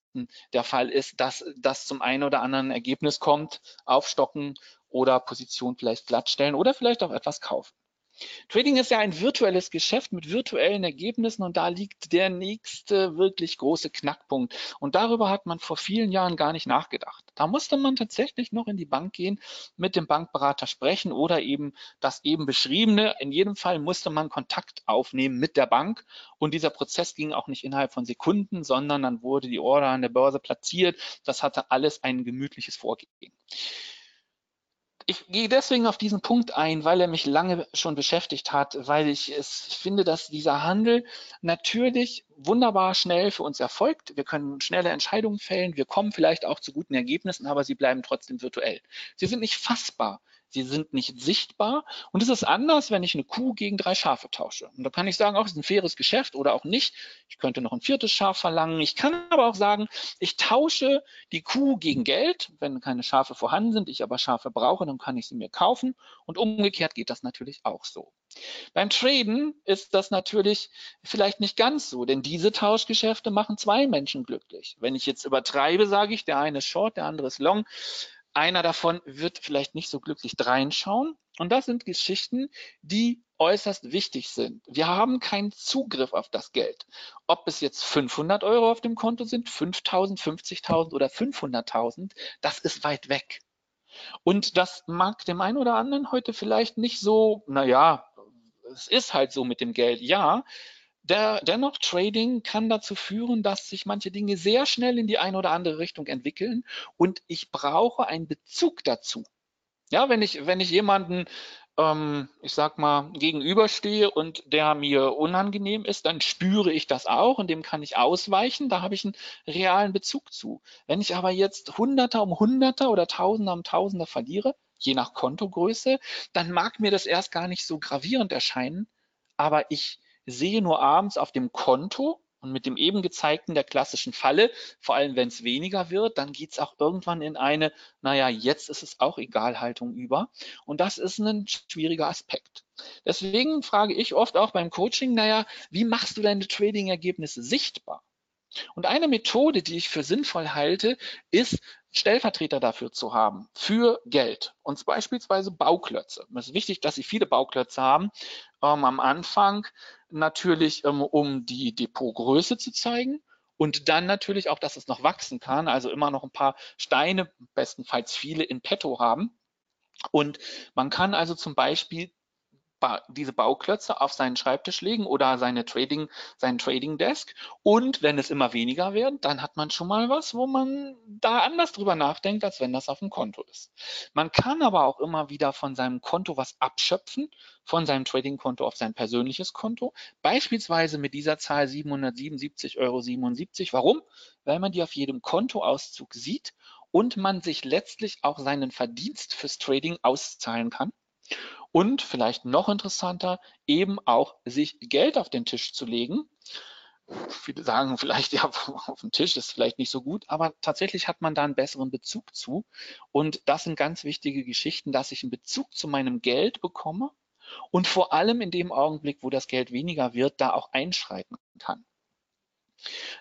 der Fall ist, dass das zum einen oder anderen Ergebnis kommt, aufstocken oder Position vielleicht glattstellen oder vielleicht auch etwas kaufen. Trading ist ja ein virtuelles Geschäft mit virtuellen Ergebnissen und da liegt der nächste wirklich große Knackpunkt. Und darüber hat man vor vielen Jahren gar nicht nachgedacht. Da musste man tatsächlich noch in die Bank gehen, mit dem Bankberater sprechen oder eben das eben beschriebene. In jedem Fall musste man Kontakt aufnehmen mit der Bank und dieser Prozess ging auch nicht innerhalb von Sekunden, sondern dann wurde die Order an der Börse platziert. Das hatte alles ein gemütliches Vorgehen. Ich gehe deswegen auf diesen Punkt ein, weil er mich lange schon beschäftigt hat, weil ich finde, dass dieser Handel natürlich wunderbar schnell für uns erfolgt. Wir können schnelle Entscheidungen fällen, wir kommen vielleicht auch zu guten Ergebnissen, aber sie bleiben trotzdem virtuell. Sie sind nicht fassbar, sie sind nicht sichtbar und es ist anders, wenn ich eine Kuh gegen 3 Schafe tausche. Und da kann ich sagen, auch es ist ein faires Geschäft oder auch nicht. Ich könnte noch ein 4. Schaf verlangen. Ich kann aber auch sagen, ich tausche die Kuh gegen Geld. Wenn keine Schafe vorhanden sind, ich aber Schafe brauche, dann kann ich sie mir kaufen. Und umgekehrt geht das natürlich auch so. Beim Traden ist das natürlich vielleicht nicht ganz so, denn diese Tauschgeschäfte machen 2 Menschen glücklich. Wenn ich jetzt übertreibe, sage ich, der eine ist Short, der andere ist Long. Einer davon wird vielleicht nicht so glücklich reinschauen. Und das sind Geschichten, die äußerst wichtig sind. Wir haben keinen Zugriff auf das Geld. Ob es jetzt 500 Euro auf dem Konto sind, 5.000, 50.000 oder 500.000, das ist weit weg. Und das mag dem einen oder anderen heute vielleicht nicht so, naja, es ist halt so mit dem Geld, ja. Dennoch, Trading kann dazu führen, dass sich manche Dinge sehr schnell in die eine oder andere Richtung entwickeln und ich brauche einen Bezug dazu. Ja, wenn ich jemanden, ich sag mal, gegenüberstehe und der mir unangenehm ist, dann spüre ich das auch und dem kann ich ausweichen, da habe ich einen realen Bezug zu. Wenn ich aber jetzt Hunderter um Hunderter oder Tausender um Tausender verliere, je nach Kontogröße, dann mag mir das erst gar nicht so gravierend erscheinen, aber ich sehe nur abends auf dem Konto und mit dem eben gezeigten der klassischen Falle, vor allem wenn es weniger wird, dann geht es auch irgendwann in eine, naja, jetzt ist es auch egal, Haltung über. Und das ist ein schwieriger Aspekt. Deswegen frage ich oft auch beim Coaching, naja, wie machst du deine Trading-Ergebnisse sichtbar? Und eine Methode, die ich für sinnvoll halte, ist, Stellvertreter dafür zu haben, für Geld. Und beispielsweise Bauklötze. Es ist wichtig, dass Sie viele Bauklötze haben. Am Anfang natürlich, um die Depotgröße zu zeigen und dann natürlich auch, dass es noch wachsen kann. Also immer noch ein paar Steine, bestenfalls viele, in petto haben. Und man kann also zum Beispiel diese Bauklötze auf seinen Schreibtisch legen oder seinen Trading Desk. Und wenn es immer weniger werden, dann hat man schon mal was, wo man da anders drüber nachdenkt, als wenn das auf dem Konto ist. Man kann aber auch immer wieder von seinem Konto was abschöpfen, von seinem Trading-Konto auf sein persönliches Konto, beispielsweise mit dieser Zahl 777,77 Euro. Warum? Weil man die auf jedem Kontoauszug sieht und man sich letztlich auch seinen Verdienst fürs Trading auszahlen kann. Und vielleicht noch interessanter, eben auch sich Geld auf den Tisch zu legen. Viele sagen vielleicht, ja, auf dem Tisch ist vielleicht nicht so gut, aber tatsächlich hat man da einen besseren Bezug zu. Und das sind ganz wichtige Geschichten, dass ich einen Bezug zu meinem Geld bekomme und vor allem in dem Augenblick, wo das Geld weniger wird, da auch einschreiten kann.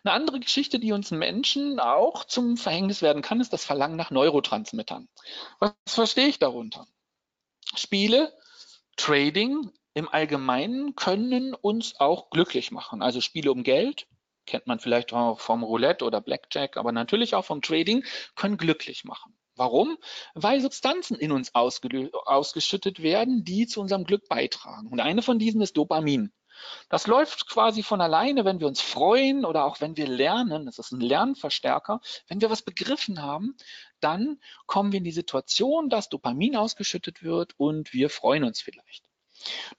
Eine andere Geschichte, die uns Menschen auch zum Verhängnis werden kann, ist das Verlangen nach Neurotransmittern. Was verstehe ich darunter? Spiele, Trading im Allgemeinen können uns auch glücklich machen. Also Spiele um Geld, kennt man vielleicht auch vom Roulette oder Blackjack, aber natürlich auch vom Trading, können glücklich machen. Warum? Weil Substanzen in uns ausgeschüttet werden, die zu unserem Glück beitragen. Und eine von diesen ist Dopamin. Das läuft quasi von alleine, wenn wir uns freuen oder auch wenn wir lernen, das ist ein Lernverstärker, wenn wir was begriffen haben, dann kommen wir in die Situation, dass Dopamin ausgeschüttet wird und wir freuen uns vielleicht.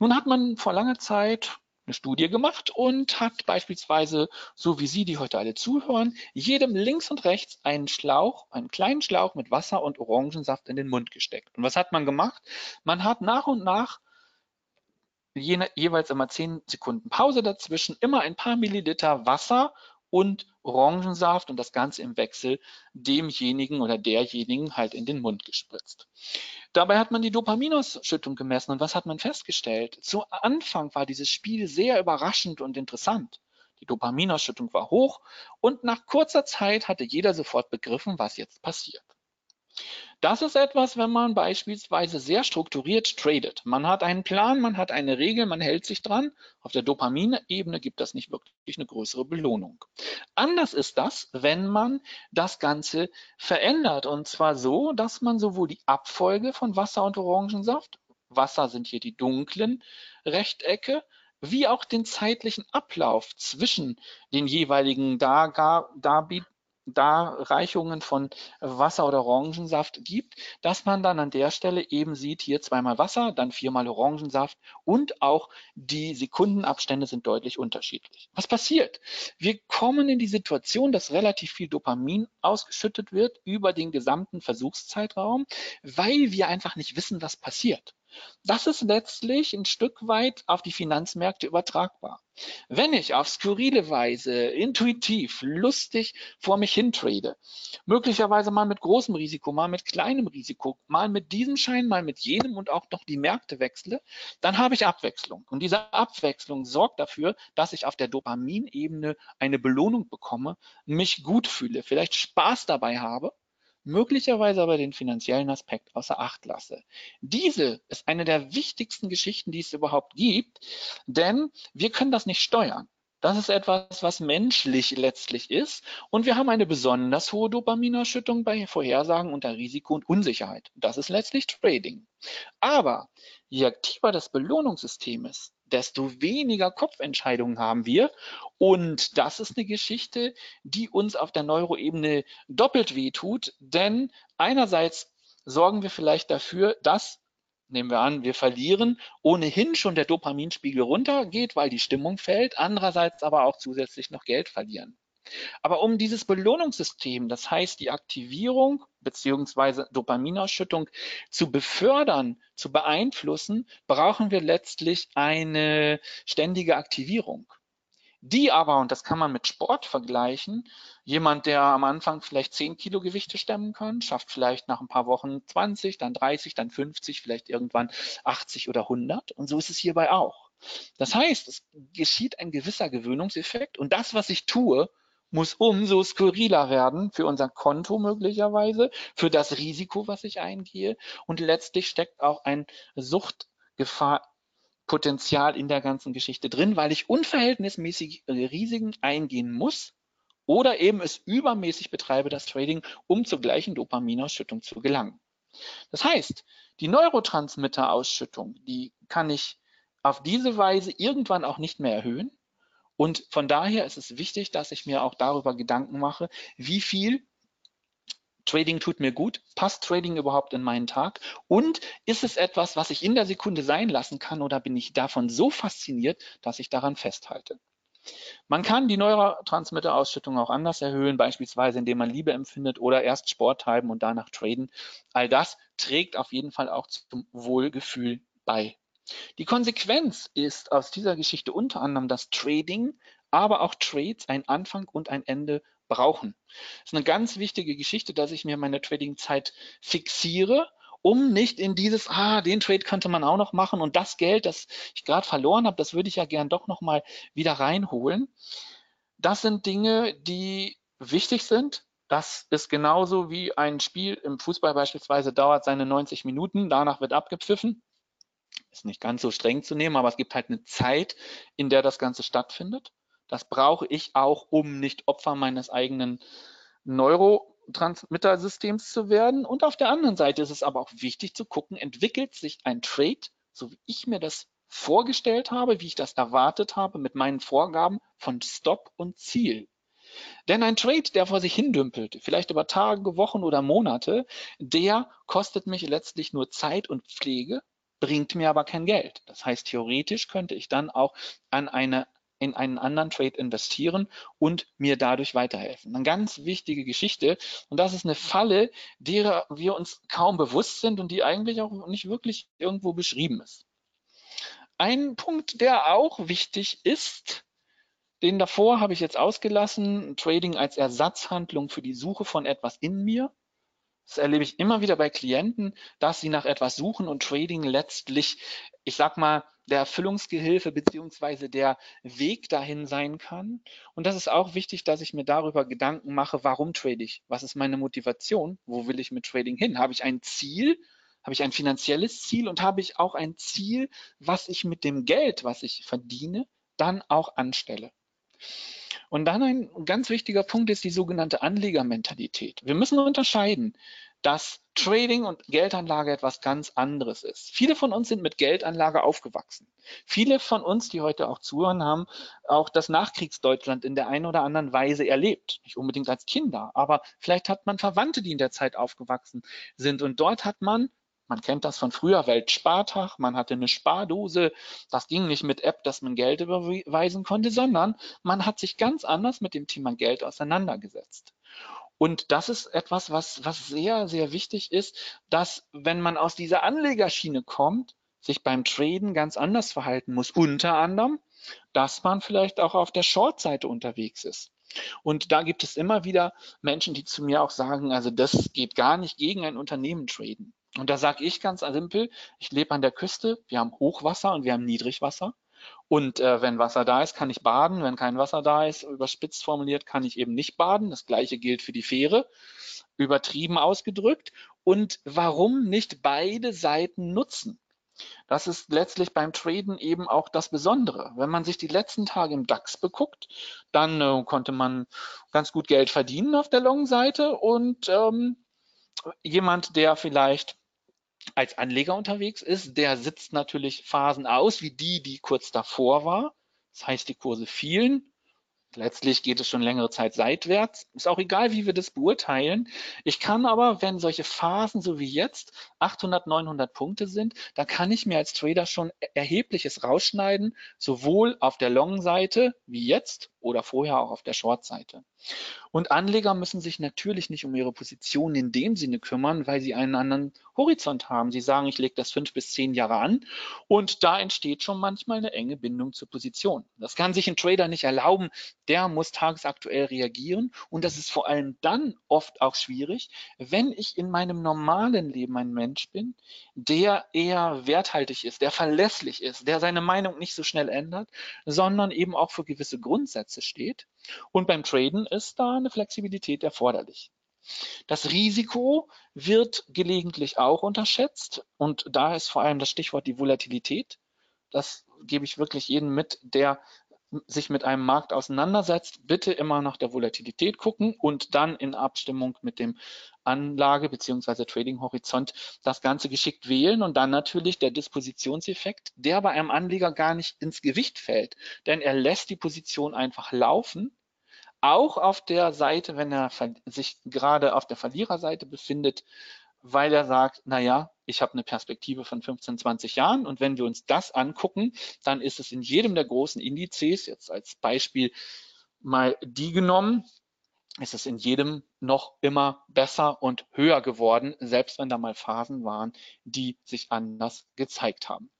Nun hat man vor langer Zeit eine Studie gemacht und hat beispielsweise, so wie Sie, die heute alle zuhören, jedem links und rechts einen Schlauch, einen kleinen Schlauch mit Wasser und Orangensaft in den Mund gesteckt. Und was hat man gemacht? Man hat nach und nach jeweils immer 10 Sekunden Pause dazwischen, immer ein paar Milliliter Wasser und Orangensaft und das Ganze im Wechsel demjenigen oder derjenigen halt in den Mund gespritzt. Dabei hat man die Dopaminausschüttung gemessen und was hat man festgestellt? Zu Anfang war dieses Spiel sehr überraschend und interessant. Die Dopaminausschüttung war hoch und nach kurzer Zeit hatte jeder sofort begriffen, was jetzt passiert. Das ist etwas, wenn man beispielsweise sehr strukturiert tradet. Man hat einen Plan, man hat eine Regel, man hält sich dran. Auf der Dopaminebene gibt das nicht wirklich eine größere Belohnung. Anders ist das, wenn man das Ganze verändert. Und zwar so, dass man sowohl die Abfolge von Wasser und Orangensaft, Wasser sind hier die dunklen Rechtecke, wie auch den zeitlichen Ablauf zwischen den jeweiligen Darreichungen von Wasser oder Orangensaft gibt, dass man dann an der Stelle eben sieht, hier zweimal Wasser, dann viermal Orangensaft und auch die Sekundenabstände sind deutlich unterschiedlich. Was passiert? Wir kommen in die Situation, dass relativ viel Dopamin ausgeschüttet wird über den gesamten Versuchszeitraum, weil wir einfach nicht wissen, was passiert. Das ist letztlich ein Stück weit auf die Finanzmärkte übertragbar. Wenn ich auf skurrile Weise, intuitiv, lustig vor mich hin trade, möglicherweise mal mit großem Risiko, mal mit kleinem Risiko, mal mit diesem Schein, mal mit jenem und auch noch die Märkte wechsle, dann habe ich Abwechslung. Und diese Abwechslung sorgt dafür, dass ich auf der Dopaminebene eine Belohnung bekomme, mich gut fühle, vielleicht Spaß dabei habe, möglicherweise aber den finanziellen Aspekt außer Acht lasse. Diese ist eine der wichtigsten Geschichten, die es überhaupt gibt, denn wir können das nicht steuern. Das ist etwas, was menschlich letztlich ist und wir haben eine besonders hohe Dopaminausschüttung bei Vorhersagen unter Risiko und Unsicherheit. Das ist letztlich Trading. Aber je aktiver das Belohnungssystem ist, desto weniger Kopfentscheidungen haben wir. Und das ist eine Geschichte, die uns auf der Neuroebene doppelt wehtut. Denn einerseits sorgen wir vielleicht dafür, dass, nehmen wir an, wir verlieren, ohnehin schon der Dopaminspiegel runtergeht, weil die Stimmung fällt. Andererseits aber auch zusätzlich noch Geld verlieren. Aber um dieses Belohnungssystem, das heißt die Aktivierung bzw. Dopaminausschüttung zu befördern, zu beeinflussen, brauchen wir letztlich eine ständige Aktivierung. Die aber, und das kann man mit Sport vergleichen, jemand, der am Anfang vielleicht 10 Kilo Gewichte stemmen kann, schafft vielleicht nach ein paar Wochen 20, dann 30, dann 50, vielleicht irgendwann 80 oder 100. Und so ist es hierbei auch. Das heißt, es geschieht ein gewisser Gewöhnungseffekt und das, was ich tue, muss umso skurriler werden für unser Konto möglicherweise, für das Risiko, was ich eingehe. Und letztlich steckt auch ein Suchtgefahrpotenzial in der ganzen Geschichte drin, weil ich unverhältnismäßig Risiken eingehen muss oder eben es übermäßig betreibe, das Trading, um zur gleichen Dopaminausschüttung zu gelangen. Das heißt, die Neurotransmitterausschüttung, die kann ich auf diese Weise irgendwann auch nicht mehr erhöhen. Und von daher ist es wichtig, dass ich mir auch darüber Gedanken mache, wie viel Trading tut mir gut, passt Trading überhaupt in meinen Tag und ist es etwas, was ich in der Sekunde sein lassen kann oder bin ich davon so fasziniert, dass ich daran festhalte. Man kann die Neurotransmitterausschüttung auch anders erhöhen, beispielsweise indem man Liebe empfindet oder erst Sport treiben und danach traden. All das trägt auf jeden Fall auch zum Wohlgefühl bei. Die Konsequenz ist aus dieser Geschichte unter anderem, dass Trading, aber auch Trades einen Anfang und ein Ende brauchen. Das ist eine ganz wichtige Geschichte, dass ich mir meine Trading-Zeit fixiere, um nicht in dieses, den Trade könnte man auch noch machen und das Geld, das ich gerade verloren habe, das würde ich ja gern doch nochmal wieder reinholen. Das sind Dinge, die wichtig sind. Das ist genauso wie ein Spiel im Fußball beispielsweise, dauert seine 90 Minuten, danach wird abgepfiffen. Ist nicht ganz so streng zu nehmen, aber es gibt halt eine Zeit, in der das Ganze stattfindet. Das brauche ich auch, um nicht Opfer meines eigenen Neurotransmittersystems zu werden. Und auf der anderen Seite ist es aber auch wichtig zu gucken, entwickelt sich ein Trade, so wie ich mir das vorgestellt habe, wie ich das erwartet habe mit meinen Vorgaben von Stop und Ziel. Denn ein Trade, der vor sich hindümpelt, vielleicht über Tage, Wochen oder Monate, der kostet mich letztlich nur Zeit und Pflege, bringt mir aber kein Geld. Das heißt, theoretisch könnte ich dann auch in einen anderen Trade investieren und mir dadurch weiterhelfen. Eine ganz wichtige Geschichte und das ist eine Falle, derer wir uns kaum bewusst sind und die eigentlich auch nicht wirklich irgendwo beschrieben ist. Ein Punkt, der auch wichtig ist, den davor habe ich jetzt ausgelassen, Trading als Ersatzhandlung für die Suche von etwas in mir. Das erlebe ich immer wieder bei Klienten, dass sie nach etwas suchen und Trading letztlich, ich sag mal, der Erfüllungsgehilfe beziehungsweise der Weg dahin sein kann. Und das ist auch wichtig, dass ich mir darüber Gedanken mache, warum trade ich? Was ist meine Motivation? Wo will ich mit Trading hin? Habe ich ein Ziel? Habe ich ein finanzielles Ziel? Und habe ich auch ein Ziel, was ich mit dem Geld, was ich verdiene, dann auch anstelle? Und dann ein ganz wichtiger Punkt ist die sogenannte Anlegermentalität. Wir müssen unterscheiden, dass Trading und Geldanlage etwas ganz anderes ist. Viele von uns sind mit Geldanlage aufgewachsen. Viele von uns, die heute auch zuhören, haben auch das Nachkriegsdeutschland in der einen oder anderen Weise erlebt. Nicht unbedingt als Kinder, aber vielleicht hat man Verwandte, die in der Zeit aufgewachsen sind. Und dort hat man kennt das von früher, Weltspartag, man hatte eine Spardose, das ging nicht mit App, dass man Geld überweisen konnte, sondern man hat sich ganz anders mit dem Thema Geld auseinandergesetzt. Und das ist etwas, was sehr, sehr wichtig ist, dass, wenn man aus dieser Anlegerschiene kommt, sich beim Traden ganz anders verhalten muss. Unter anderem, dass man vielleicht auch auf der Short-Seite unterwegs ist. Und da gibt es immer wieder Menschen, die zu mir auch sagen, also das geht gar nicht, gegen ein Unternehmen traden. Und da sage ich ganz simpel, ich lebe an der Küste, wir haben Hochwasser und wir haben Niedrigwasser. Und wenn Wasser da ist, kann ich baden. Wenn kein Wasser da ist, überspitzt formuliert, kann ich eben nicht baden. Das Gleiche gilt für die Fähre, übertrieben ausgedrückt. Und warum nicht beide Seiten nutzen? Das ist letztlich beim Traden eben auch das Besondere. Wenn man sich die letzten Tage im DAX beguckt, dann konnte man ganz gut Geld verdienen auf der Long-Seite. Und jemand, der vielleicht als Anleger unterwegs ist, der sitzt natürlich Phasen aus, wie die kurz davor war. Das heißt, die Kurse fielen. Letztlich geht es schon längere Zeit seitwärts. Ist auch egal, wie wir das beurteilen. Ich kann aber, wenn solche Phasen so wie jetzt 800, 900 Punkte sind, dann kann ich mir als Trader schon Erhebliches rausschneiden, sowohl auf der Long-Seite wie jetzt oder vorher auch auf der Short-Seite. Und Anleger müssen sich natürlich nicht um ihre Positionen in dem Sinne kümmern, weil sie einen anderen Horizont haben. Sie sagen, ich lege das 5 bis 10 Jahre an und da entsteht schon manchmal eine enge Bindung zur Position. Das kann sich ein Trader nicht erlauben, der muss tagesaktuell reagieren und das ist vor allem dann oft auch schwierig, wenn ich in meinem normalen Leben ein Mensch bin, der eher werthaltig ist, der verlässlich ist, der seine Meinung nicht so schnell ändert, sondern eben auch für gewisse Grundsätze steht. Und beim Traden ist da eine Flexibilität erforderlich. Das Risiko wird gelegentlich auch unterschätzt und da ist vor allem das Stichwort die Volatilität. Das gebe ich wirklich jedem mit, der sich mit einem Markt auseinandersetzt. Bitte immer nach der Volatilität gucken und dann in Abstimmung mit dem Anlage- bzw. Trading-Horizont das Ganze geschickt wählen und dann natürlich der Dispositionseffekt, der bei einem Anleger gar nicht ins Gewicht fällt, denn er lässt die Position einfach laufen, auch auf der Seite, wenn er sich gerade auf der Verliererseite befindet, weil er sagt, naja, ich habe eine Perspektive von 15, 20 Jahren und wenn wir uns das angucken, dann ist es in jedem der großen Indizes, jetzt als Beispiel mal die genommen, ist es in jedem noch immer besser und höher geworden, selbst wenn da mal Phasen waren, die sich anders gezeigt haben.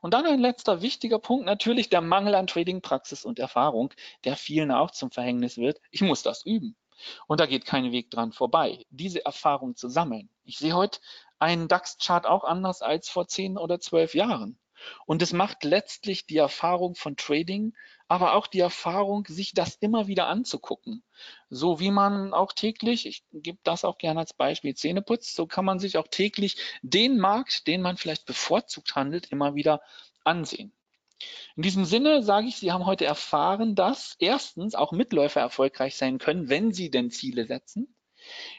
Und dann ein letzter wichtiger Punkt, natürlich der Mangel an Trading-Praxis und Erfahrung, der vielen auch zum Verhängnis wird. Ich muss das üben. Und da geht kein Weg dran vorbei, diese Erfahrung zu sammeln. Ich sehe heute einen DAX-Chart auch anders als vor 10 oder 12 Jahren. Und es macht letztlich die Erfahrung von Trading, aber auch die Erfahrung, sich das immer wieder anzugucken. So wie man auch täglich, ich gebe das auch gerne als Beispiel, Zähneputz, so kann man sich auch täglich den Markt, den man vielleicht bevorzugt handelt, immer wieder ansehen. In diesem Sinne sage ich, Sie haben heute erfahren, dass erstens auch Mitläufer erfolgreich sein können, wenn Sie denn Ziele setzen.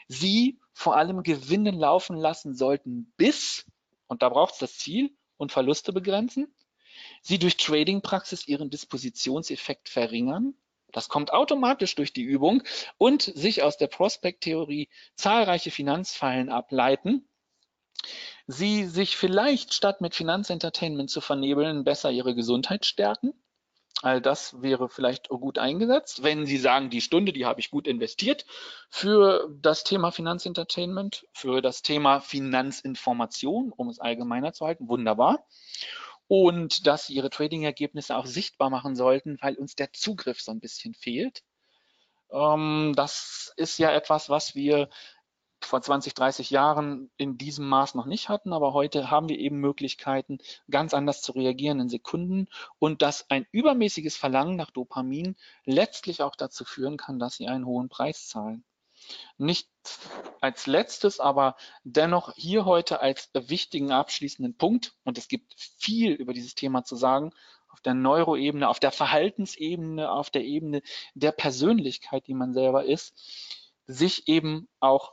Sie vor allem Gewinne laufen lassen sollten bis, und da braucht es das Ziel, und Verluste begrenzen. Sie durch Trading-Praxis Ihren Dispositionseffekt verringern. Das kommt automatisch durch die Übung und sich aus der Prospect-Theorie zahlreiche Finanzfallen ableiten. Sie sich vielleicht, statt mit Finanzentertainment zu vernebeln, besser Ihre Gesundheit stärken. All das wäre vielleicht gut eingesetzt. Wenn Sie sagen, die Stunde, die habe ich gut investiert für das Thema Finanzentertainment, für das Thema Finanzinformation, um es allgemeiner zu halten, wunderbar. Und dass Sie Ihre Trading-Ergebnisse auch sichtbar machen sollten, weil uns der Zugriff so ein bisschen fehlt. Das ist ja etwas, was wir vor 20, 30 Jahren in diesem Maß noch nicht hatten, aber heute haben wir eben Möglichkeiten, ganz anders zu reagieren in Sekunden und dass ein übermäßiges Verlangen nach Dopamin letztlich auch dazu führen kann, dass Sie einen hohen Preis zahlen. Nicht als letztes, aber dennoch hier heute als wichtigen abschließenden Punkt, und es gibt viel über dieses Thema zu sagen, auf der Neuroebene, auf der Verhaltensebene, auf der Ebene der Persönlichkeit, die man selber ist, sich eben auch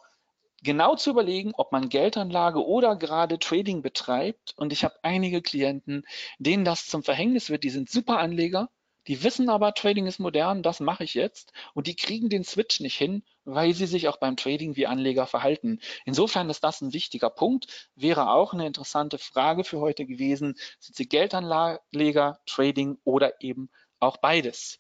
genau zu überlegen, ob man Geldanlage oder gerade Trading betreibt. Und ich habe einige Klienten, denen das zum Verhängnis wird, die sind super Anleger, die wissen aber, Trading ist modern, das mache ich jetzt, und die kriegen den Switch nicht hin, weil sie sich auch beim Trading wie Anleger verhalten. Insofern ist das ein wichtiger Punkt, wäre auch eine interessante Frage für heute gewesen, sind Sie Geldanleger, Trading oder eben auch beides?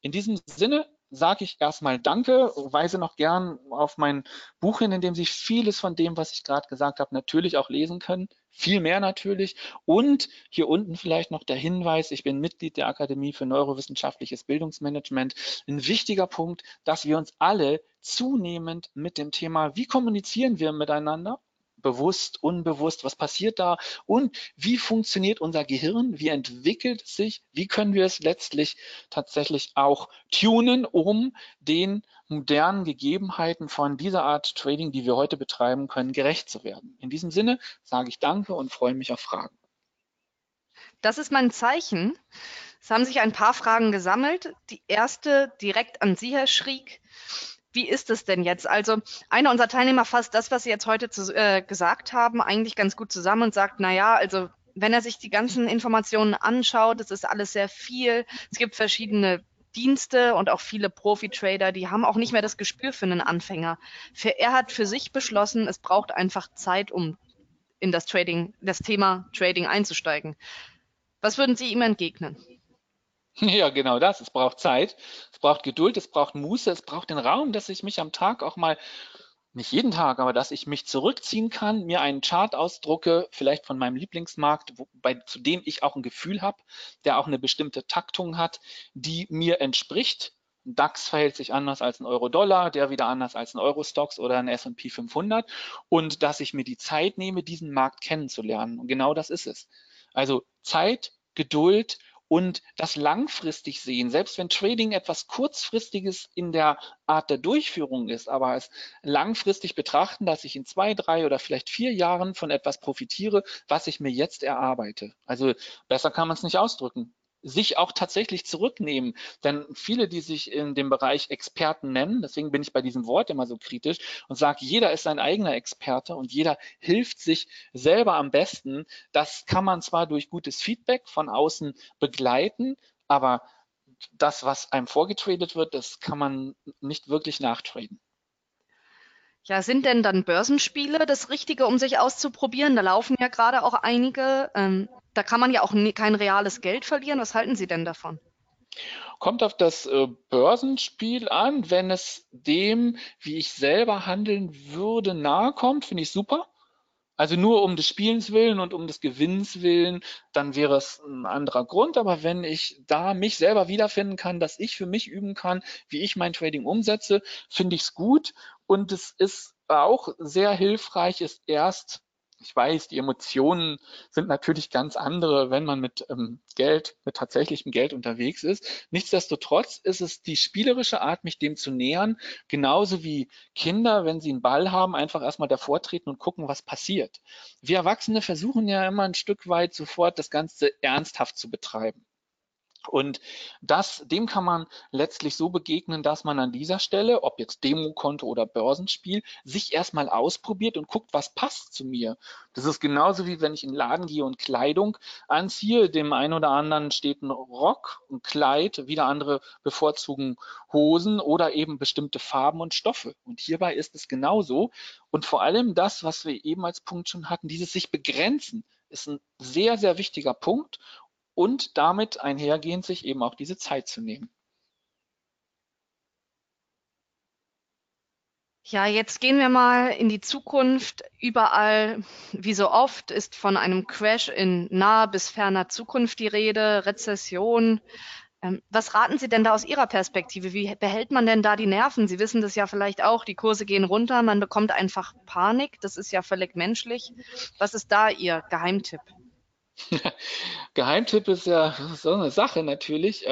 In diesem Sinne sage ich erstmal Danke, weise noch gern auf mein Buch hin, in dem Sie vieles von dem, was ich gerade gesagt habe, natürlich auch lesen können. Viel mehr natürlich. Und hier unten vielleicht noch der Hinweis, ich bin Mitglied der Akademie für neurowissenschaftliches Bildungsmanagement. Ein wichtiger Punkt, dass wir uns alle zunehmend mit dem Thema, wie kommunizieren wir miteinander, bewusst, unbewusst, was passiert da und wie funktioniert unser Gehirn, wie entwickelt es sich, wie können wir es letztlich tatsächlich auch tunen, um den modernen Gegebenheiten von dieser Art Trading, die wir heute betreiben können, gerecht zu werden. In diesem Sinne sage ich Danke und freue mich auf Fragen. Das ist mein Zeichen. Es haben sich ein paar Fragen gesammelt. Die erste direkt an Sie, Herr Schriek. Wie ist es denn jetzt? Also einer unserer Teilnehmer fasst das, was Sie jetzt heute gesagt haben, eigentlich ganz gut zusammen und sagt, naja, also wenn er sich die ganzen Informationen anschaut, es ist alles sehr viel, es gibt verschiedene Dienste und auch viele Profi-Trader, die haben auch nicht mehr das Gespür für einen Anfänger. Er hat für sich beschlossen, es braucht einfach Zeit, um in das Trading, das Thema Trading einzusteigen. Was würden Sie ihm entgegnen? Ja, genau das. Es braucht Zeit, es braucht Geduld, es braucht Muße, es braucht den Raum, dass ich mich am Tag auch mal, nicht jeden Tag, aber dass ich mich zurückziehen kann, mir einen Chart ausdrucke, vielleicht von meinem Lieblingsmarkt, zu dem ich auch ein Gefühl habe, der auch eine bestimmte Taktung hat, die mir entspricht. Ein DAX verhält sich anders als ein Euro-Dollar, der wieder anders als ein Euro-Stocks oder ein S&P 500 und dass ich mir die Zeit nehme, diesen Markt kennenzulernen. Und genau das ist es. Also Zeit, Geduld und das langfristig sehen, selbst wenn Trading etwas Kurzfristiges in der Art der Durchführung ist, aber es langfristig betrachten, dass ich in 2, 3 oder vielleicht 4 Jahren von etwas profitiere, was ich mir jetzt erarbeite. Also besser kann man es nicht ausdrücken. Sich auch tatsächlich zurücknehmen, denn viele, die sich in dem Bereich Experten nennen, deswegen bin ich bei diesem Wort immer so kritisch und sage, jeder ist sein eigener Experte und jeder hilft sich selber am besten. Das kann man zwar durch gutes Feedback von außen begleiten, aber das, was einem vorgetradet wird, das kann man nicht wirklich nachtraden. Ja, sind denn dann Börsenspiele das Richtige, um sich auszuprobieren? Da laufen ja gerade auch einige. Da kann man ja auch kein reales Geld verlieren. Was halten Sie denn davon? Kommt auf das Börsenspiel an. Wenn es dem, wie ich selber handeln würde, nahe kommt, finde ich super. Also nur um des Spielens willen und um des Gewinns willen, dann wäre es ein anderer Grund. Aber wenn ich da mich selber wiederfinden kann, dass ich für mich üben kann, wie ich mein Trading umsetze, finde ich es gut. Und es ist auch sehr hilfreich, ist erst, ich weiß, die Emotionen sind natürlich ganz andere, wenn man mit Geld, mit tatsächlichem Geld unterwegs ist. Nichtsdestotrotz ist es die spielerische Art, mich dem zu nähern, genauso wie Kinder, wenn sie einen Ball haben, einfach erstmal davor treten und gucken, was passiert. Wir Erwachsene versuchen ja immer ein Stück weit sofort das Ganze ernsthaft zu betreiben. Und dem kann man letztlich so begegnen, dass man an dieser Stelle, ob jetzt Demokonto oder Börsenspiel, sich erstmal ausprobiert und guckt, was passt zu mir. Das ist genauso wie wenn ich in den Laden gehe und Kleidung anziehe. Dem einen oder anderen steht ein Rock, ein Kleid, wieder andere bevorzugen Hosen oder eben bestimmte Farben und Stoffe. Und hierbei ist es genauso. Und vor allem das, was wir eben als Punkt schon hatten, dieses sich begrenzen, ist ein sehr, sehr wichtiger Punkt. Und damit einhergehend sich eben auch diese Zeit zu nehmen. Ja, jetzt gehen wir mal in die Zukunft. Überall, wie so oft, ist von einem Crash in naher bis ferner Zukunft die Rede, Rezession. Was raten Sie denn da aus Ihrer Perspektive? Wie behält man denn da die Nerven? Sie wissen das ja vielleicht auch, die Kurse gehen runter, man bekommt einfach Panik, das ist ja völlig menschlich. Was ist da Ihr Geheimtipp? Geheimtipp ist ja so eine Sache natürlich.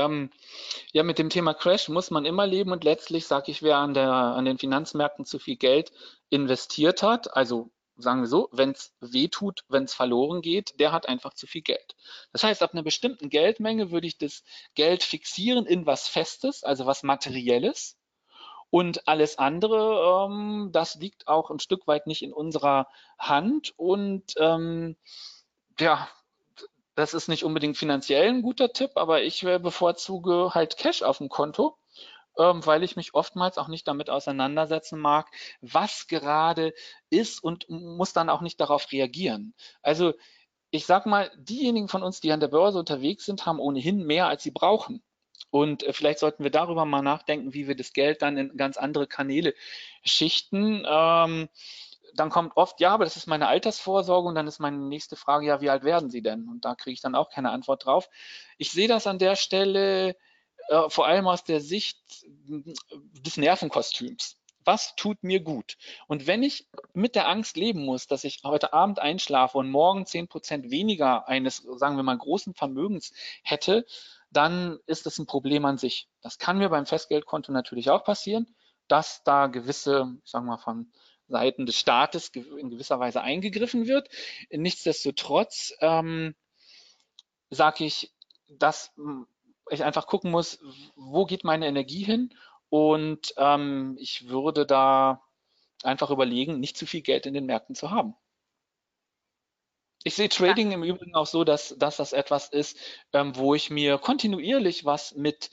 Ja, mit dem Thema Crash muss man immer leben und letztlich sage ich, wer an den Finanzmärkten zu viel Geld investiert hat, also sagen wir so, wenn es weh tut, wenn es verloren geht, der hat einfach zu viel Geld. Das heißt, ab einer bestimmten Geldmenge würde ich das Geld fixieren in was Festes, also was Materielles. Und alles andere, das liegt auch ein Stück weit nicht in unserer Hand. Und ja, das ist nicht unbedingt finanziell ein guter Tipp, aber ich bevorzuge halt Cash auf dem Konto, weil ich mich oftmals auch nicht damit auseinandersetzen mag, was gerade ist und muss dann auch nicht darauf reagieren. Also ich sag mal, diejenigen von uns, die an der Börse unterwegs sind, haben ohnehin mehr, als sie brauchen. Und vielleicht sollten wir darüber mal nachdenken, wie wir das Geld dann in ganz andere Kanäle schichten. Dann kommt oft, ja, aber das ist meine Altersvorsorge und dann ist meine nächste Frage, ja, wie alt werden Sie denn? Und da kriege ich dann auch keine Antwort drauf. Ich sehe das an der Stelle vor allem aus der Sicht des Nervenkostüms. Was tut mir gut? Und wenn ich mit der Angst leben muss, dass ich heute Abend einschlafe und morgen 10% weniger eines, sagen wir mal, großen Vermögens hätte, dann ist das ein Problem an sich. Das kann mir beim Festgeldkonto natürlich auch passieren, dass da gewisse, sagen wir mal, von Seiten des Staates in gewisser Weise eingegriffen wird. Nichtsdestotrotz sage ich, dass ich einfach gucken muss, wo geht meine Energie hin, und ich würde da einfach überlegen, nicht zu viel Geld in den Märkten zu haben. Ich sehe Trading im Übrigen auch so, dass das etwas ist, wo ich mir kontinuierlich was mit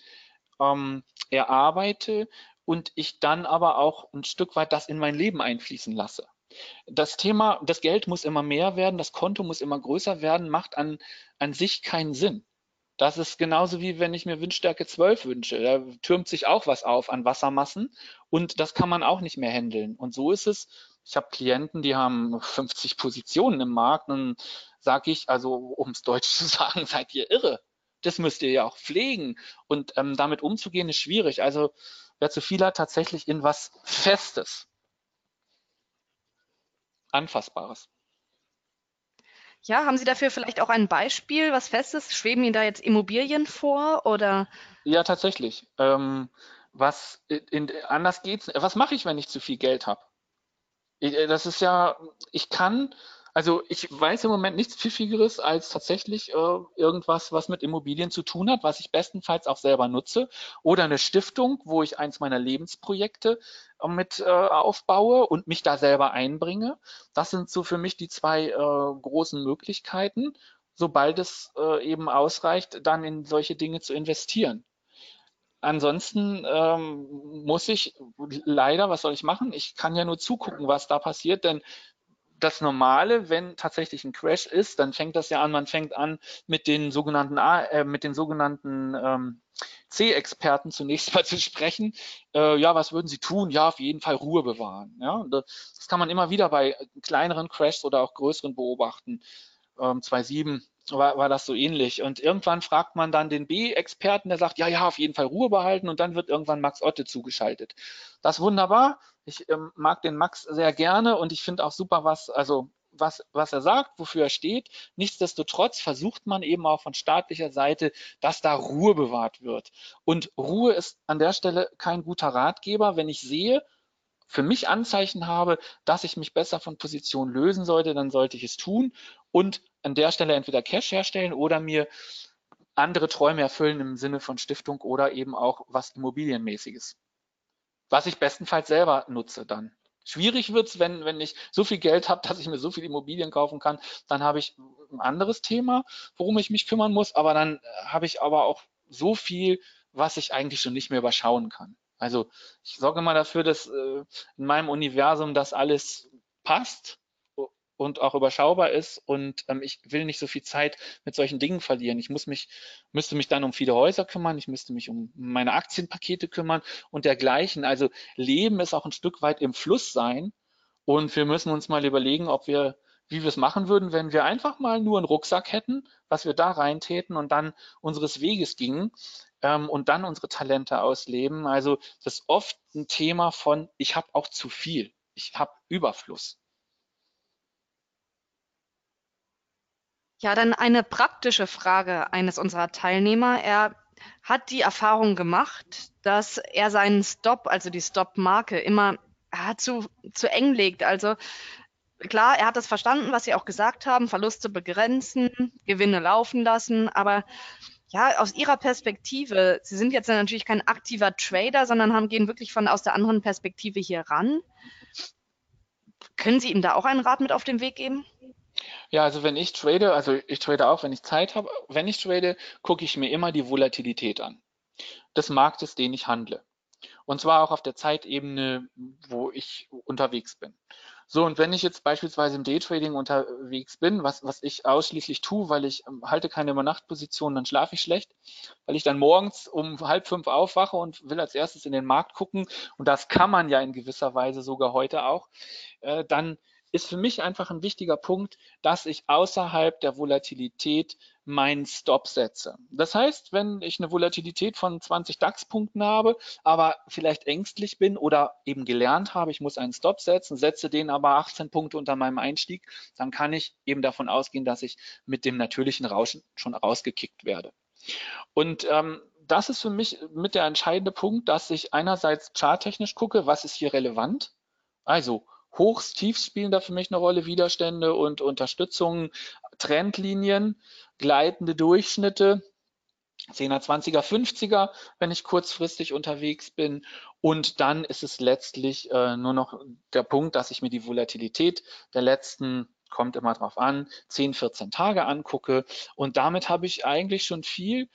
erarbeite und ich dann aber auch ein Stück weit das in mein Leben einfließen lasse. Das Thema, das Geld muss immer mehr werden, das Konto muss immer größer werden, macht an sich keinen Sinn. Das ist genauso wie wenn ich mir Windstärke 12 wünsche. Da türmt sich auch was auf an Wassermassen und das kann man auch nicht mehr handeln. Und so ist es. Ich habe Klienten, die haben 50 Positionen im Markt und sage ich, also um es deutsch zu sagen, seid ihr irre. Das müsst ihr ja auch pflegen und damit umzugehen ist schwierig. Also wer zu viel hat, tatsächlich in was Festes, Anfassbares. Ja, haben Sie dafür vielleicht auch ein Beispiel, was Festes? Schweben Ihnen da jetzt Immobilien vor oder? Ja, tatsächlich. Anders geht's. Was mache ich, wenn ich zu viel Geld habe? Das ist ja, ich weiß im Moment nichts Pfiffigeres als tatsächlich irgendwas, was mit Immobilien zu tun hat, was ich bestenfalls auch selber nutze, oder eine Stiftung, wo ich eins meiner Lebensprojekte mit aufbaue und mich da selber einbringe. Das sind so für mich die zwei großen Möglichkeiten, sobald es eben ausreicht, dann in solche Dinge zu investieren. Ansonsten muss ich leider, was soll ich machen? Ich kann ja nur zugucken, was da passiert, denn das Normale, wenn tatsächlich ein Crash ist, dann fängt das ja an, man fängt an mit den sogenannten C-Experten zunächst mal zu sprechen. Ja, was würden sie tun? Ja, auf jeden Fall Ruhe bewahren. Ja, das kann man immer wieder bei kleineren Crashs oder auch größeren beobachten. 2,7 war das so ähnlich. Und irgendwann fragt man dann den B-Experten, der sagt, ja, auf jeden Fall Ruhe behalten, und dann wird irgendwann Max Otte zugeschaltet. Das ist wunderbar. Ich mag den Max sehr gerne und ich finde auch super, was er sagt, wofür er steht. Nichtsdestotrotz versucht man eben auch von staatlicher Seite, dass da Ruhe bewahrt wird. Und Ruhe ist an der Stelle kein guter Ratgeber, wenn ich sehe, für mich Anzeichen habe, dass ich mich besser von Positionen lösen sollte, dann sollte ich es tun und an der Stelle entweder Cash herstellen oder mir andere Träume erfüllen im Sinne von Stiftung oder eben auch was Immobilienmäßiges, was ich bestenfalls selber nutze dann. Schwierig wird es, wenn ich so viel Geld habe, dass ich mir so viel Immobilien kaufen kann, dann habe ich ein anderes Thema, worum ich mich kümmern muss, aber dann habe ich aber auch so viel, was ich eigentlich schon nicht mehr überschauen kann. Also ich sorge immer dafür, dass in meinem Universum das alles passt und auch überschaubar ist, und ich will nicht so viel Zeit mit solchen Dingen verlieren. Ich müsste mich dann um viele Häuser kümmern, ich müsste mich um meine Aktienpakete kümmern und dergleichen. Also Leben ist auch ein Stück weit im Fluss sein und wir müssen uns mal überlegen, wie wir es machen würden, wenn wir einfach mal nur einen Rucksack hätten, was wir da reintäten und dann unseres Weges gingen. und dann unsere Talente ausleben. Also das ist oft ein Thema von, ich habe auch zu viel, ich habe Überfluss. Ja, dann eine praktische Frage eines unserer Teilnehmer. Er hat die Erfahrung gemacht, dass er seinen Stop, also die Stop-Marke, immer zu eng legt. Also klar, er hat das verstanden, was Sie auch gesagt haben, Verluste begrenzen, Gewinne laufen lassen. Aber ja, aus Ihrer Perspektive, Sie sind jetzt natürlich kein aktiver Trader, sondern gehen wirklich aus der anderen Perspektive hier ran. Können Sie ihm da auch einen Rat mit auf den Weg geben? Ja, also wenn ich trade, also ich trade auch, wenn ich Zeit habe, wenn ich trade, gucke ich mir immer die Volatilität an des Marktes, den ich handle. Und zwar auch auf der Zeitebene, wo ich unterwegs bin. So, und wenn ich jetzt beispielsweise im Daytrading unterwegs bin, was ich ausschließlich tue, weil ich halte keine Übernachtposition, dann schlafe ich schlecht, weil ich dann morgens um 4:30 aufwache und will als erstes in den Markt gucken, und das kann man ja in gewisser Weise sogar heute auch, dann ist für mich einfach ein wichtiger Punkt, dass ich außerhalb der Volatilität meinen Stop setze. Das heißt, wenn ich eine Volatilität von 20 DAX-Punkten habe, aber vielleicht ängstlich bin oder eben gelernt habe, ich muss einen Stop setzen, setze den aber 18 Punkte unter meinem Einstieg, dann kann ich eben davon ausgehen, dass ich mit dem natürlichen Rauschen schon rausgekickt werde. Und das ist für mich mit der entscheidende Punkt, dass ich einerseits charttechnisch gucke, was ist hier relevant, also Hochs, Tiefs spielen da für mich eine Rolle, Widerstände und Unterstützungen, Trendlinien, gleitende Durchschnitte, 10er, 20er, 50er, wenn ich kurzfristig unterwegs bin. Und dann ist es letztlich nur noch der Punkt, dass ich mir die Volatilität der letzten, kommt immer drauf an, 10, 14 Tage angucke. Und damit habe ich eigentlich schon viel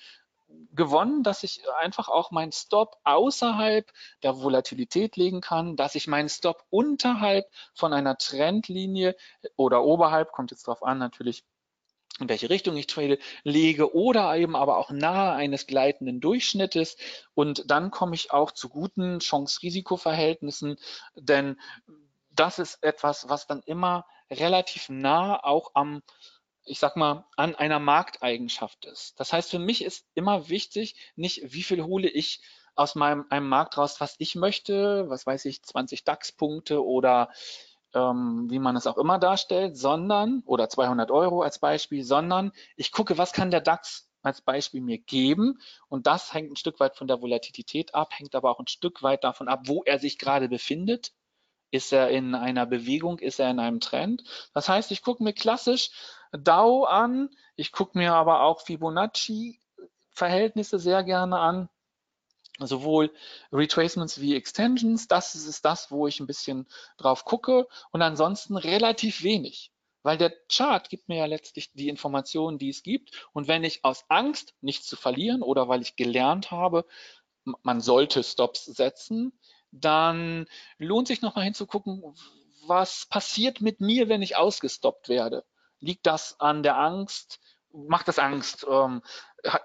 gewonnen, dass ich einfach auch meinen Stop außerhalb der Volatilität legen kann, dass ich meinen Stop unterhalb von einer Trendlinie oder oberhalb, kommt jetzt darauf an natürlich, in welche Richtung ich trade, lege oder eben aber auch nahe eines gleitenden Durchschnittes, und dann komme ich auch zu guten Chance-Risiko-Verhältnissen, denn das ist etwas, was dann immer relativ nah auch am, ich sag mal, an einer Markteigenschaft ist. Das heißt, für mich ist immer wichtig, nicht wie viel hole ich aus einem Markt raus, was ich möchte, was weiß ich, 20 DAX-Punkte oder wie man es auch immer darstellt, sondern, oder 200 Euro als Beispiel, sondern ich gucke, was kann der DAX als Beispiel mir geben, und das hängt ein Stück weit von der Volatilität ab, hängt aber auch ein Stück weit davon ab, wo er sich gerade befindet. Ist er in einer Bewegung, ist er in einem Trend? Das heißt, ich gucke mir klassisch Dow an, ich gucke mir aber auch Fibonacci-Verhältnisse sehr gerne an, sowohl Retracements wie Extensions, das ist das, wo ich ein bisschen drauf gucke, und ansonsten relativ wenig, weil der Chart gibt mir ja letztlich die Informationen, die es gibt, und wenn ich aus Angst, nichts zu verlieren, oder weil ich gelernt habe, man sollte Stops setzen, dann lohnt sich nochmal hinzugucken, was passiert mit mir, wenn ich ausgestoppt werde. Liegt das an der Angst? Macht das Angst?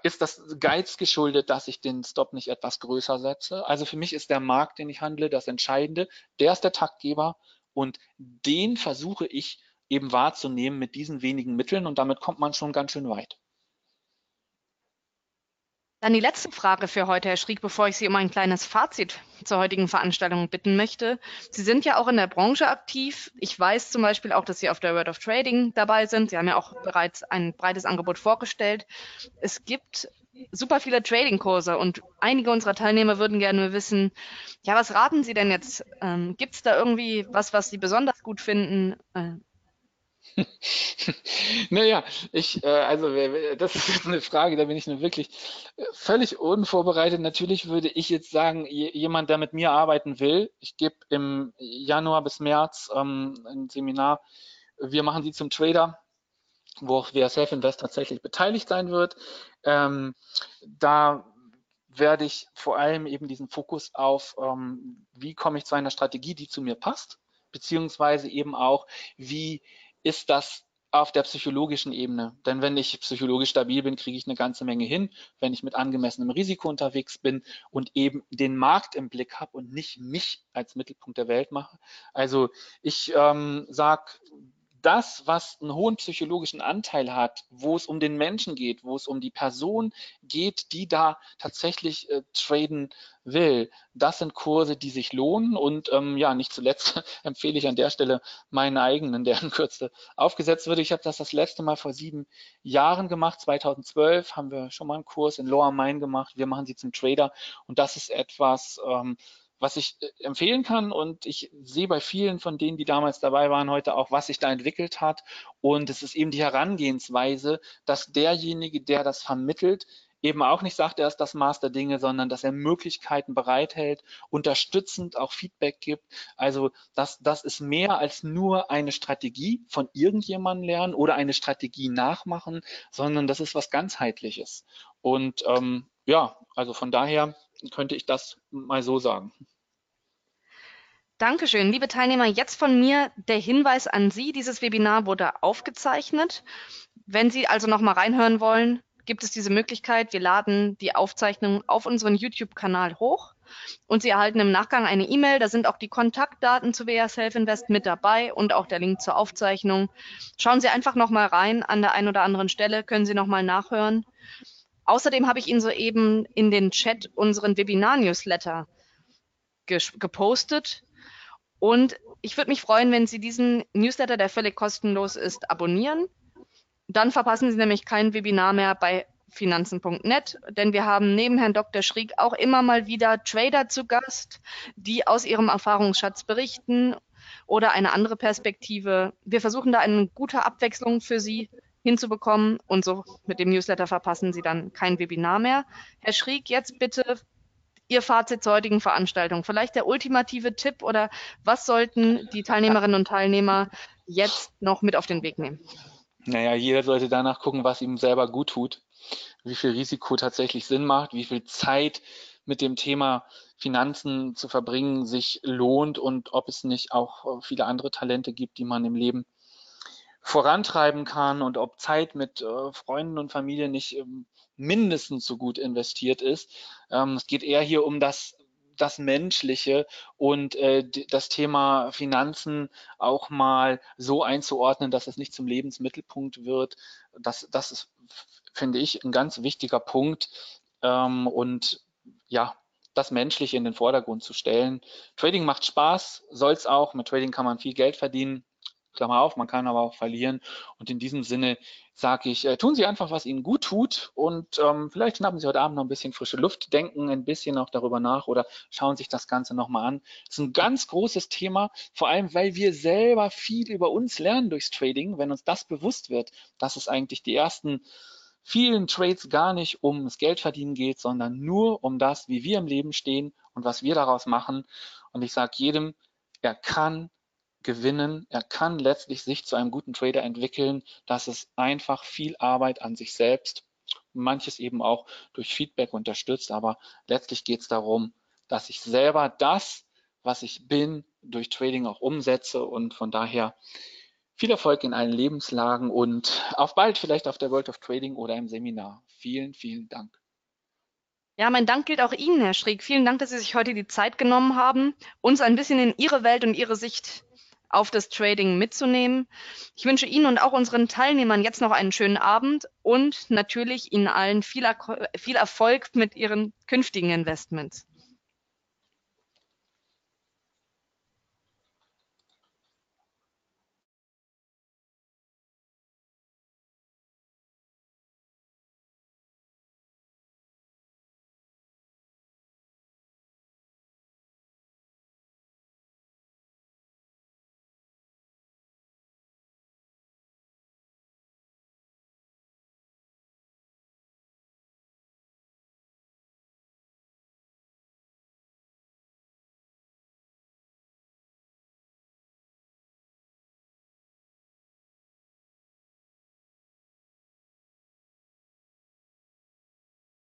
Ist das Geiz geschuldet, dass ich den Stop nicht etwas größer setze? Also für mich ist der Markt, den ich handle, das Entscheidende. Der ist der Taktgeber, und den versuche ich eben wahrzunehmen mit diesen wenigen Mitteln, und damit kommt man schon ganz schön weit. Dann die letzte Frage für heute, Herr Schriek, bevor ich Sie um ein kleines Fazit zur heutigen Veranstaltung bitten möchte. Sie sind ja auch in der Branche aktiv. Ich weiß zum Beispiel auch, dass Sie auf der World of Trading dabei sind. Sie haben ja auch bereits ein breites Angebot vorgestellt. Es gibt super viele Trading-Kurse, und einige unserer Teilnehmer würden gerne wissen, ja, was raten Sie denn jetzt? Gibt es da irgendwie was Sie besonders gut finden? Naja, also das ist eine Frage, da bin ich nun wirklich völlig unvorbereitet. Natürlich würde ich jetzt sagen, jemand, der mit mir arbeiten will, ich gebe im Januar bis März ein Seminar, wir machen Sie zum Trader, wo auch WH SelfInvest tatsächlich beteiligt sein wird. Da werde ich vor allem eben diesen Fokus auf, wie komme ich zu einer Strategie, die zu mir passt, beziehungsweise eben auch, wie ist das auf der psychologischen Ebene. Denn wenn ich psychologisch stabil bin, kriege ich eine ganze Menge hin, wenn ich mit angemessenem Risiko unterwegs bin und eben den Markt im Blick habe und nicht mich als Mittelpunkt der Welt mache. Also ich sage, das, was einen hohen psychologischen Anteil hat, wo es um den Menschen geht, wo es um die Person geht, die da tatsächlich traden will, das sind Kurse, die sich lohnen. Und ja, nicht zuletzt empfehle ich an der Stelle meinen eigenen, der in Kürze aufgesetzt wird. Ich habe das letzte Mal vor 7 Jahren gemacht, 2012 haben wir schon mal einen Kurs in Lower Main gemacht. Wir machen sie zum Trader und das ist etwas, was ich empfehlen kann, und ich sehe bei vielen von denen, die damals dabei waren, heute auch, was sich da entwickelt hat, und es ist eben die Herangehensweise, dass derjenige, der das vermittelt, eben auch nicht sagt, er ist das Maß der Dinge, sondern dass er Möglichkeiten bereithält, unterstützend auch Feedback gibt. Also das ist mehr als nur eine Strategie von irgendjemandem lernen oder eine Strategie nachmachen, sondern das ist was ganzheitliches. Und ja, also von daher könnte ich das mal so sagen. Dankeschön, liebe Teilnehmer. Jetzt von mir der Hinweis an Sie. Dieses Webinar wurde aufgezeichnet. Wenn Sie also noch mal reinhören wollen, gibt es diese Möglichkeit. Wir laden die Aufzeichnung auf unseren YouTube-Kanal hoch und Sie erhalten im Nachgang eine E-Mail. Da sind auch die Kontaktdaten zu WH SelfInvest mit dabei und auch der Link zur Aufzeichnung. Schauen Sie einfach noch mal rein. An der einen oder anderen Stelle können Sie noch mal nachhören. Außerdem habe ich Ihnen soeben in den Chat unseren Webinar-Newsletter gepostet. Und ich würde mich freuen, wenn Sie diesen Newsletter, der völlig kostenlos ist, abonnieren. Dann verpassen Sie nämlich kein Webinar mehr bei Finanzen.net, denn wir haben neben Herrn Dr. Schriek auch immer mal wieder Trader zu Gast, die aus ihrem Erfahrungsschatz berichten oder eine andere Perspektive. Wir versuchen da eine gute Abwechslung für Sie hinzubekommen, und so mit dem Newsletter verpassen Sie dann kein Webinar mehr. Herr Schriek, jetzt bitte Ihr Fazit zur heutigen Veranstaltung. Vielleicht der ultimative Tipp, oder was sollten die Teilnehmerinnen und Teilnehmer jetzt noch mit auf den Weg nehmen? Naja, jeder sollte danach gucken, was ihm selber gut tut, wie viel Risiko tatsächlich Sinn macht, wie viel Zeit mit dem Thema Finanzen zu verbringen sich lohnt und ob es nicht auch viele andere Talente gibt, die man im Leben vorantreiben kann, und ob Zeit mit Freunden und Familie nicht mindestens so gut investiert ist. Es geht eher hier um das Menschliche und das Thema Finanzen auch mal so einzuordnen, dass es nicht zum Lebensmittelpunkt wird. Das ist, finde ich, ein ganz wichtiger Punkt, und ja, das Menschliche in den Vordergrund zu stellen. Trading macht Spaß, soll es auch. Mit Trading kann man viel Geld verdienen. Klammer auf, man kann aber auch verlieren. Und in diesem Sinne sage ich, tun Sie einfach, was Ihnen gut tut, und vielleicht schnappen Sie heute Abend noch ein bisschen frische Luft, denken ein bisschen auch darüber nach oder schauen sich das Ganze nochmal an. Das ist ein ganz großes Thema, vor allem, weil wir selber viel über uns lernen durchs Trading. Wenn uns das bewusst wird, dass es eigentlich die ersten vielen Trades gar nicht um das Geldverdienen geht, sondern nur um das, wie wir im Leben stehen und was wir daraus machen. Und ich sage jedem, er kann gewinnen, er kann letztlich sich zu einem guten Trader entwickeln. Das ist einfach viel Arbeit an sich selbst, manches eben auch durch Feedback unterstützt, aber letztlich geht es darum, dass ich selber das, was ich bin, durch Trading auch umsetze, und von daher viel Erfolg in allen Lebenslagen und auf bald, vielleicht auf der World of Trading oder im Seminar. Vielen, vielen Dank. Ja, mein Dank gilt auch Ihnen, Herr Schriek. Vielen Dank, dass Sie sich heute die Zeit genommen haben, uns ein bisschen in Ihre Welt und Ihre Sicht auf das Trading mitzunehmen. Ich wünsche Ihnen und auch unseren Teilnehmern jetzt noch einen schönen Abend und natürlich Ihnen allen viel Erfolg mit Ihren künftigen Investments.